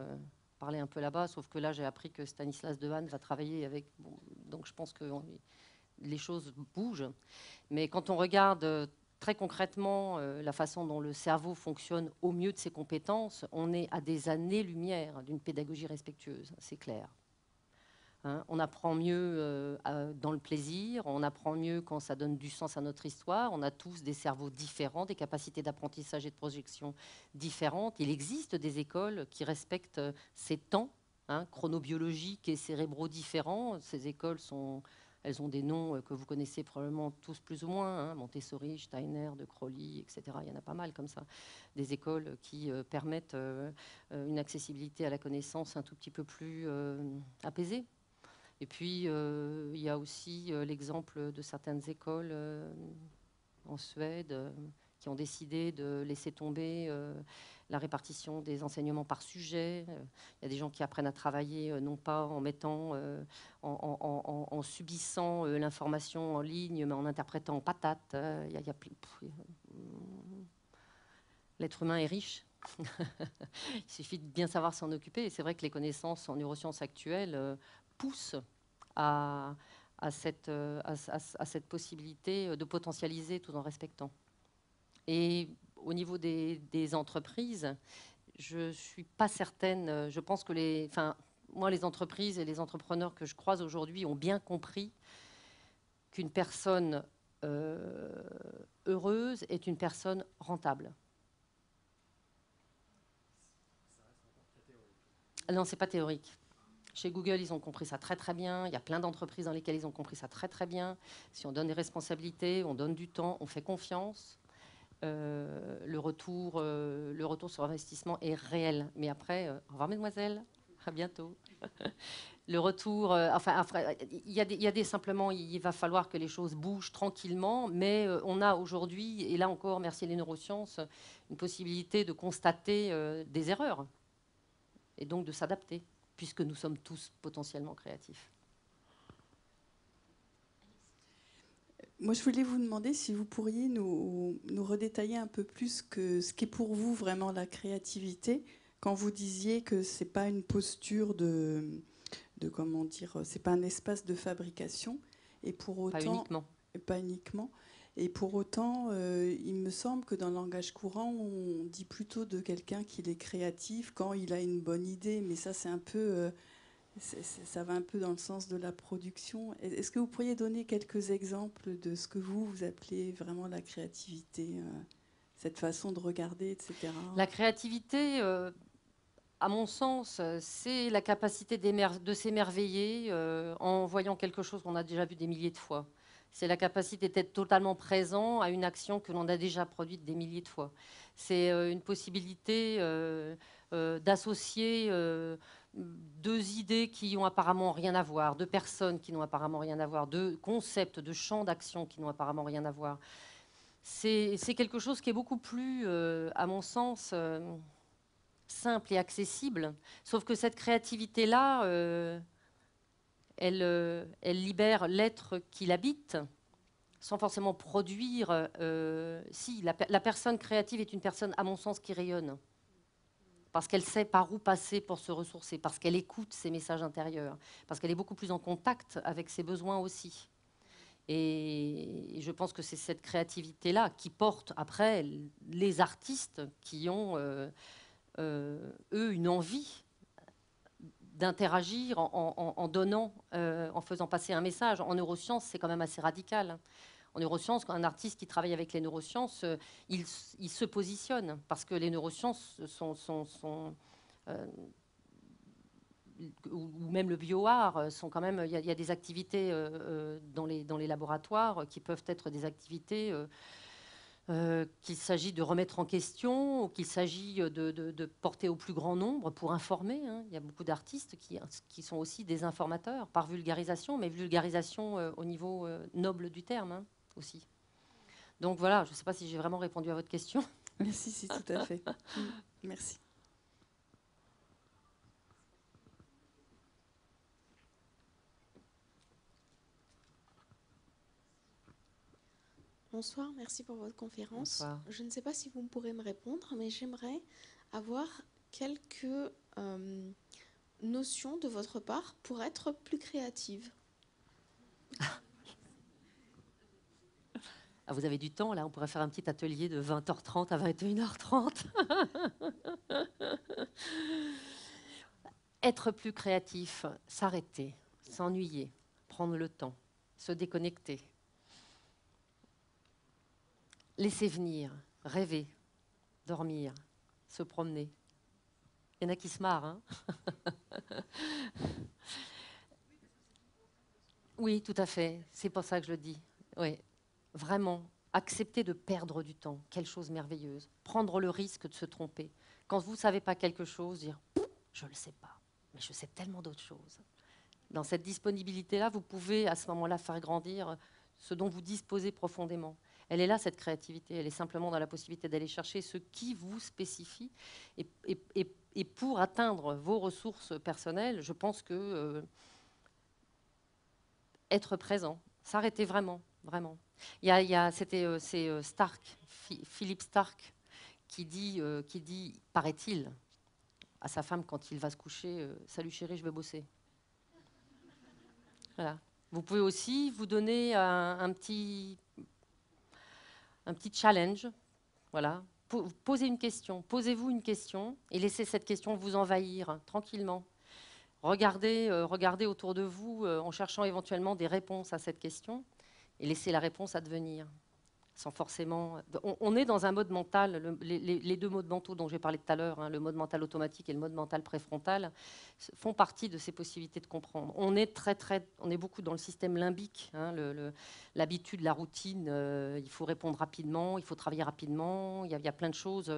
parler un peu là-bas ». Sauf que là, j'ai appris que Stanislas Dehaene va travailler avec... Bon, donc je pense que les choses bougent. Mais quand on regarde... très concrètement, la façon dont le cerveau fonctionne au mieux de ses compétences, on est à des années-lumière d'une pédagogie respectueuse, c'est clair. Hein, on apprend mieux dans le plaisir, on apprend mieux quand ça donne du sens à notre histoire, on a tous des cerveaux différents, des capacités d'apprentissage et de projection différentes. Il existe des écoles qui respectent ces temps hein, chronobiologiques et cérébraux différents. Ces écoles sont... Elles ont des noms que vous connaissez probablement tous plus ou moins, hein, Montessori, Steiner, De Crowley, etc. Il y en a pas mal comme ça. Des écoles qui permettent une accessibilité à la connaissance un tout petit peu plus apaisée. Et puis, il y a aussi l'exemple de certaines écoles en Suède qui ont décidé de laisser tomber la répartition des enseignements par sujet. Il y a des gens qui apprennent à travailler, non pas en mettant, en subissant l'information en ligne, mais en interprétant en patate. L'être humain est riche. Il suffit de bien savoir s'en occuper. Et c'est vrai que les connaissances en neurosciences actuelles poussent à cette possibilité de potentialiser tout en respectant. Et au niveau des entreprises, je ne suis pas certaine. Je pense que les entreprises et les entrepreneurs que je croise aujourd'hui ont bien compris qu'une personne heureuse est une personne rentable. Ça reste encore très théorique. Ah non, ce n'est pas théorique. Chez Google, ils ont compris ça très très bien. Il y a plein d'entreprises dans lesquelles ils ont compris ça très très bien. Si on donne des responsabilités, on donne du temps, on fait confiance... le retour sur investissement est réel. Mais après, au revoir mesdemoiselles, à bientôt. Le retour, il va falloir que les choses bougent tranquillement, mais on a aujourd'hui, et là encore, merci les neurosciences, une possibilité de constater des erreurs et donc de s'adapter, puisque nous sommes tous potentiellement créatifs. Moi, je voulais vous demander si vous pourriez nous redétailler un peu plus que ce qu'est pour vous vraiment la créativité, quand vous disiez que ce n'est pas une posture de comment dire, c'est pas un espace de fabrication, et pour autant pas uniquement. Et pour autant, il me semble que dans le langage courant, on dit plutôt de quelqu'un qu'il est créatif quand il a une bonne idée, mais ça, c'est un peu ça va un peu dans le sens de la production. Est-ce que vous pourriez donner quelques exemples de ce que vous appelez vraiment la créativité, cette façon de regarder, etc. La créativité, à mon sens, c'est la capacité de s'émerveiller en voyant quelque chose qu'on a déjà vu des milliers de fois. C'est la capacité d'être totalement présent à une action que l'on a déjà produite des milliers de fois. C'est une possibilité d'associer... deux idées qui n'ont apparemment rien à voir, deux personnes qui n'ont apparemment rien à voir, deux concepts, deux champs d'action qui n'ont apparemment rien à voir. C'est quelque chose qui est beaucoup plus, à mon sens, simple et accessible. Sauf que cette créativité-là, elle libère l'être qui l'habite, sans forcément produire... la personne créative est une personne, à mon sens, qui rayonne. Parce qu'elle sait par où passer pour se ressourcer, parce qu'elle écoute ses messages intérieurs, parce qu'elle est beaucoup plus en contact avec ses besoins aussi. Et je pense que c'est cette créativité-là qui porte après les artistes qui ont, eux, une envie d'interagir en faisant passer un message. En neurosciences, c'est quand même assez radical. En neurosciences, un artiste qui travaille avec les neurosciences, il se positionne parce que les neurosciences ou même le bio-art sont quand même... Il y a des activités dans les laboratoires qui peuvent être des activités qu'il s'agit de remettre en question ou qu'il s'agit de porter au plus grand nombre pour informer. Hein. Il y a beaucoup d'artistes qui sont aussi des informateurs par vulgarisation, mais vulgarisation au niveau noble du terme hein, aussi. Donc voilà, je ne sais pas si j'ai vraiment répondu à votre question. Mais si, tout à fait. Merci. Bonsoir, merci pour votre conférence. Bonsoir. Je ne sais pas si vous pourrez me répondre, mais j'aimerais avoir quelques notions de votre part pour être plus créative. Ah, vous avez du temps, là, on pourrait faire un petit atelier de 20h30 à 21h30. Être plus créatif, s'arrêter, s'ennuyer, prendre le temps, se déconnecter. Laisser venir, rêver, dormir, se promener. Il y en a qui se marrent, hein? Oui, tout à fait. C'est pour ça que je le dis. Oui. Vraiment, accepter de perdre du temps. Quelle chose merveilleuse. Prendre le risque de se tromper. Quand vous ne savez pas quelque chose, dire « je ne le sais pas, mais je sais tellement d'autres choses ». Dans cette disponibilité-là, vous pouvez à ce moment-là faire grandir ce dont vous disposez profondément. Elle est là, cette créativité. Elle est simplement dans la possibilité d'aller chercher ce qui vous spécifie. Et pour atteindre vos ressources personnelles, je pense que être présent, s'arrêter vraiment, vraiment. C'est Stark, Philippe Stark, qui dit, paraît-il, à sa femme quand il va se coucher, « Salut chérie, je vais bosser. » Voilà. Vous pouvez aussi vous donner un petit challenge, voilà. Posez une question, posez-vous une question et laissez cette question vous envahir tranquillement. Regardez autour de vous en cherchant éventuellement des réponses à cette question et laissez la réponse advenir. Sans forcément... On est dans un mode mental, les deux modes mentaux dont j'ai parlé tout à l'heure, hein, le mode mental automatique et le mode mental préfrontal, font partie de ces possibilités de comprendre. On est beaucoup dans le système limbique, hein, l'habitude, la routine, il faut répondre rapidement, il faut travailler rapidement, il y a plein de choses.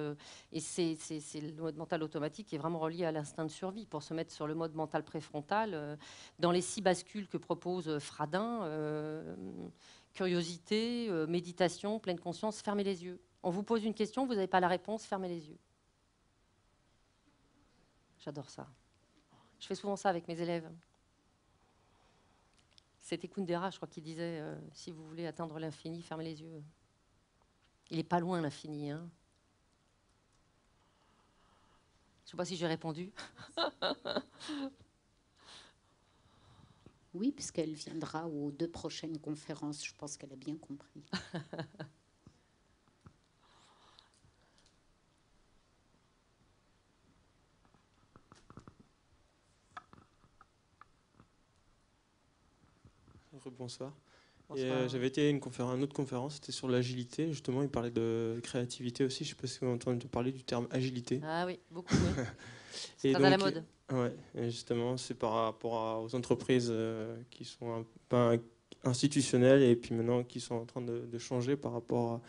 Et c'est le mode mental automatique qui est vraiment relié à l'instinct de survie. Pour se mettre sur le mode mental préfrontal, dans les 6 bascules que propose Fradin, curiosité, méditation, pleine conscience, fermez les yeux. On vous pose une question, vous n'avez pas la réponse, fermez les yeux. J'adore ça. Je fais souvent ça avec mes élèves. C'était Kundera, je crois, qui disait « Si vous voulez atteindre l'infini, fermez les yeux. » Il n'est pas loin, l'infini. Hein, je ne sais pas si j'ai répondu. Oui, puisqu'elle viendra aux 2 prochaines conférences. Je pense qu'elle a bien compris. Bonsoir. J'avais été à une autre conférence, c'était sur l'agilité. Justement, il parlait de créativité aussi. Je ne sais pas si vous avez entendu parler du terme agilité. Ah oui, beaucoup. Oui. C'est très à la mode. Ouais, et justement, c'est par rapport aux entreprises qui sont institutionnelles et puis maintenant qui sont en train de changer par rapport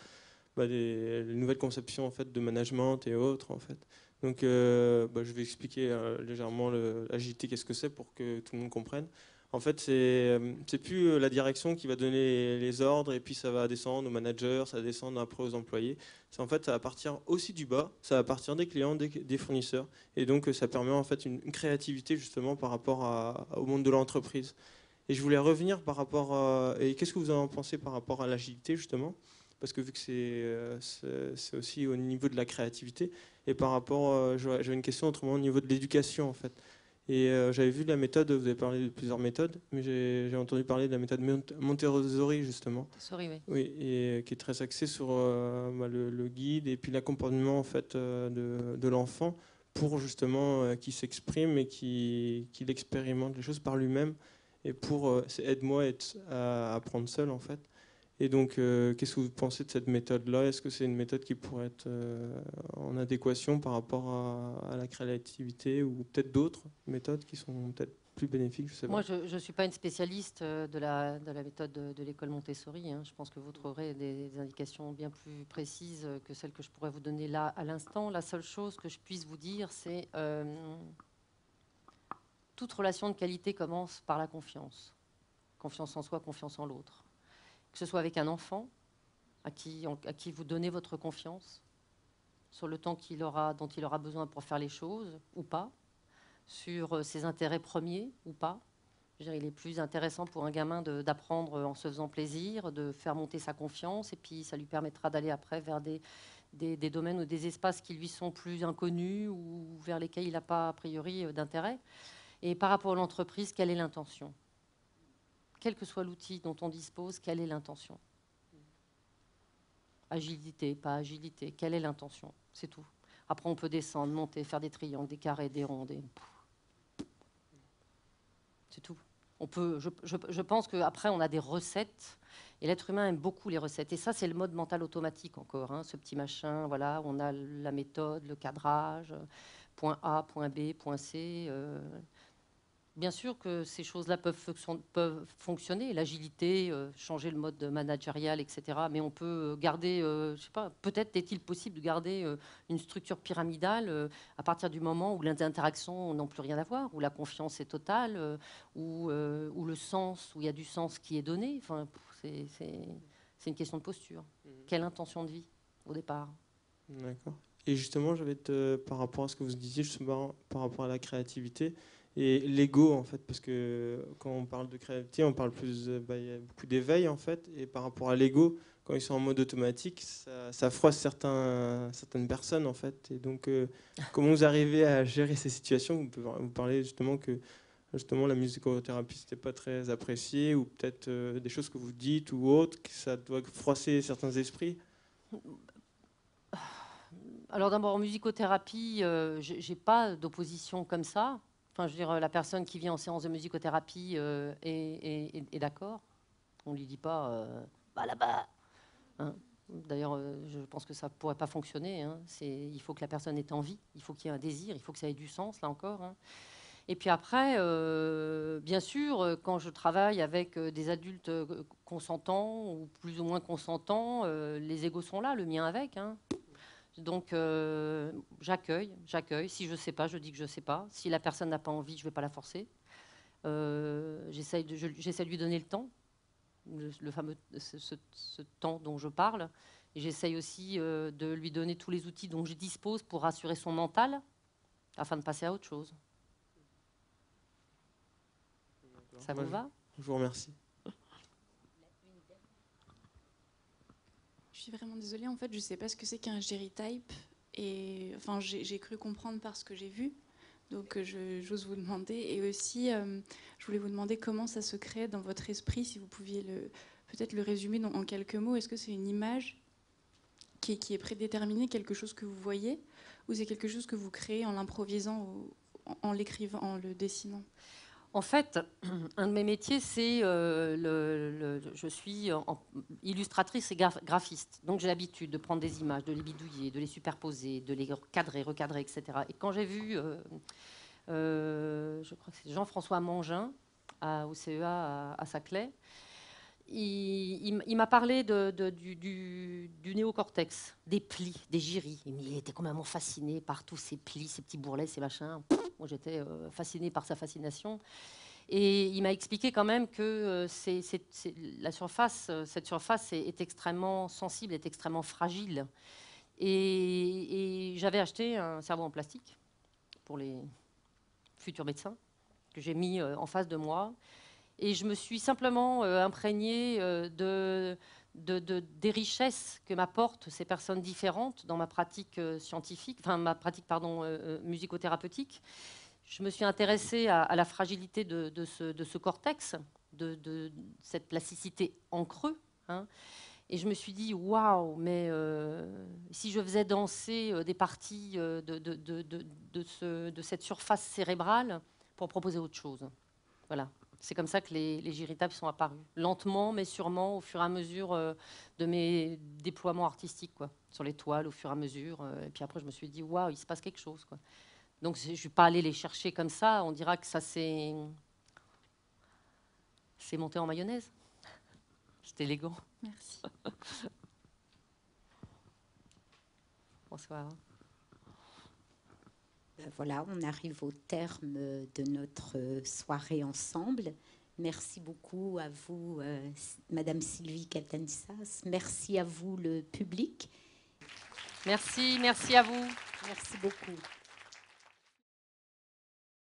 à les nouvelles conceptions en fait, de management et autres. En fait. Donc, je vais expliquer légèrement l'agilité, qu'est-ce que c'est pour que tout le monde comprenne. En fait, c'est plus la direction qui va donner les ordres et puis ça va descendre aux managers, ça va descendre après aux employés. En fait, ça va partir aussi du bas, ça va partir des clients, des fournisseurs. Et donc, ça permet en fait une créativité justement par rapport au monde de l'entreprise. Et je voulais revenir par rapport et qu'est-ce que vous en pensez par rapport à l'agilité justement? Parce que vu que c'est aussi au niveau de la créativité. Et par rapport, j'avais une question autrement au niveau de l'éducation en fait. Et j'avais vu la méthode, vous avez parlé de plusieurs méthodes, mais j'ai entendu parler de la méthode Montessori, justement. Montessori, oui. Oui, et qui est très axée sur le guide et puis l'accompagnement en fait, de l'enfant pour justement qu'il s'exprime et qu'il expérimente les choses par lui-même. Et pour, c'est aide-moi à apprendre seul, en fait. Et donc, qu'est-ce que vous pensez de cette méthode-là? Est-ce que c'est une méthode qui pourrait être en adéquation par rapport à la créativité ou peut-être d'autres méthodes qui sont peut-être plus bénéfiques? Moi, je ne suis pas une spécialiste de la méthode de l'école Montessori. Hein. Je pense que vous trouverez des indications bien plus précises que celles que je pourrais vous donner là à l'instant. La seule chose que je puisse vous dire, c'est toute relation de qualité commence par la confiance. Confiance en soi, confiance en l'autre. Que ce soit avec un enfant à qui vous donnez votre confiance sur le temps dont il aura besoin pour faire les choses ou pas, sur ses intérêts premiers ou pas, Il est plus intéressant pour un gamin d'apprendre en se faisant plaisir, de faire monter sa confiance, et puis ça lui permettra d'aller après vers des domaines ou des espaces qui lui sont plus inconnus ou vers lesquels il n'a pas a priori d'intérêt. Et par rapport à l'entreprise, quelle est l'intention? Quel que soit l'outil dont on dispose, quelle est l'intention? Agilité, pas agilité, quelle est l'intention? C'est tout. Après, on peut descendre, monter, faire des triangles, des carrés, des ronds, des... C'est tout. On peut, je pense qu'après, on a des recettes, et l'être humain aime beaucoup les recettes. Et ça, c'est le mode mental automatique encore, hein, ce petit machin, voilà, on a la méthode, le cadrage, point A, point B, point C. Bien sûr que ces choses-là peuvent fonctionner, l'agilité, changer le mode managérial, etc. Mais on peut garder, je sais pas, peut-être est-il possible de garder une structure pyramidale à partir du moment où les interactions n'ont plus rien à voir, où la confiance est totale, où le sens, où il y a du sens qui est donné. Enfin, c'est une question de posture. Quelle intention de vie au départ? D'accord. Et justement, j'avais par rapport à ce que vous disiez, justement, par rapport à la créativité. Et l'ego, en fait, parce que quand on parle de créativité, on parle plus, il y a beaucoup d'éveil, en fait. Et par rapport à l'ego, quand ils sont en mode automatique, ça froisse certaines personnes, en fait. Et donc, comment vous arrivez à gérer ces situations? Vous parlez justement que la musicothérapie, c'était pas très apprécié, ou peut-être des choses que vous dites ou autres, que ça doit froisser certains esprits. Alors d'abord, en musicothérapie, j'ai pas d'opposition comme ça. Enfin, je veux dire, la personne qui vient en séance de musicothérapie est d'accord. On ne lui dit pas « va là-bas ». D'ailleurs, je pense que ça ne pourrait pas fonctionner. Hein. Il faut que la personne ait envie, il faut qu'il y ait un désir, il faut que ça ait du sens, là encore. Hein. Et puis après, bien sûr, quand je travaille avec des adultes consentants ou plus ou moins consentants, les égos sont là, le mien avec. Hein. Donc, j'accueille. Si je ne sais pas, je dis que je ne sais pas. Si la personne n'a pas envie, je ne vais pas la forcer. J'essaie de lui donner le temps, le fameux ce temps dont je parle. J'essaie aussi de lui donner tous les outils dont je dispose pour rassurer son mental, afin de passer à autre chose. Ça vous va? Je vous remercie. Je suis vraiment désolée, en fait, je ne sais pas ce que c'est qu'un gyrotype, et enfin, j'ai cru comprendre par ce que j'ai vu, donc j'ose vous demander, et aussi je voulais vous demander comment ça se crée dans votre esprit, si vous pouviez peut-être le résumer en quelques mots. Est-ce que c'est une image qui est prédéterminée, quelque chose que vous voyez, ou c'est quelque chose que vous créez en l'improvisant, en l'écrivant, en le dessinant? En fait, un de mes métiers, c'est je suis illustratrice et graphiste. Donc j'ai l'habitude de prendre des images, de les bidouiller, de les superposer, de les cadrer, recadrer, etc. Et quand j'ai vu, je crois que c'est Jean-François Mangin au CEA à Saclay, il m'a parlé du néocortex, des plis, des gyries. Il était complètement fasciné par tous ces plis, ces petits bourrelets, ces machins. Moi, j'étais fascinée par sa fascination. Et il m'a expliqué quand même que cette surface est extrêmement sensible, est extrêmement fragile. Et j'avais acheté un cerveau en plastique pour les futurs médecins que j'ai mis en face de moi. Et je me suis simplement imprégnée des richesses que m'apportent ces personnes différentes dans ma pratique scientifique, enfin ma pratique, pardon, musicothérapeutique. Je me suis intéressée à la fragilité de ce cortex, de cette plasticité en creux. Hein. Et je me suis dit, waouh, mais si je faisais danser des parties de cette surface cérébrale pour proposer autre chose. Voilà. C'est comme ça que les gyrotypes sont apparus, lentement mais sûrement, au fur et à mesure de mes déploiements artistiques, quoi, sur les toiles, au fur et à mesure. Et puis après, je me suis dit, waouh, il se passe quelque chose, quoi. Donc, je ne suis pas allée les chercher comme ça. On dira que ça c'est monté en mayonnaise. C'est élégant. Merci. Bonsoir. Voilà, on arrive au terme de notre soirée ensemble. Merci beaucoup à vous, Madame Sylvie Capitain-Sass. Merci à vous, le public. Merci à vous. Merci beaucoup.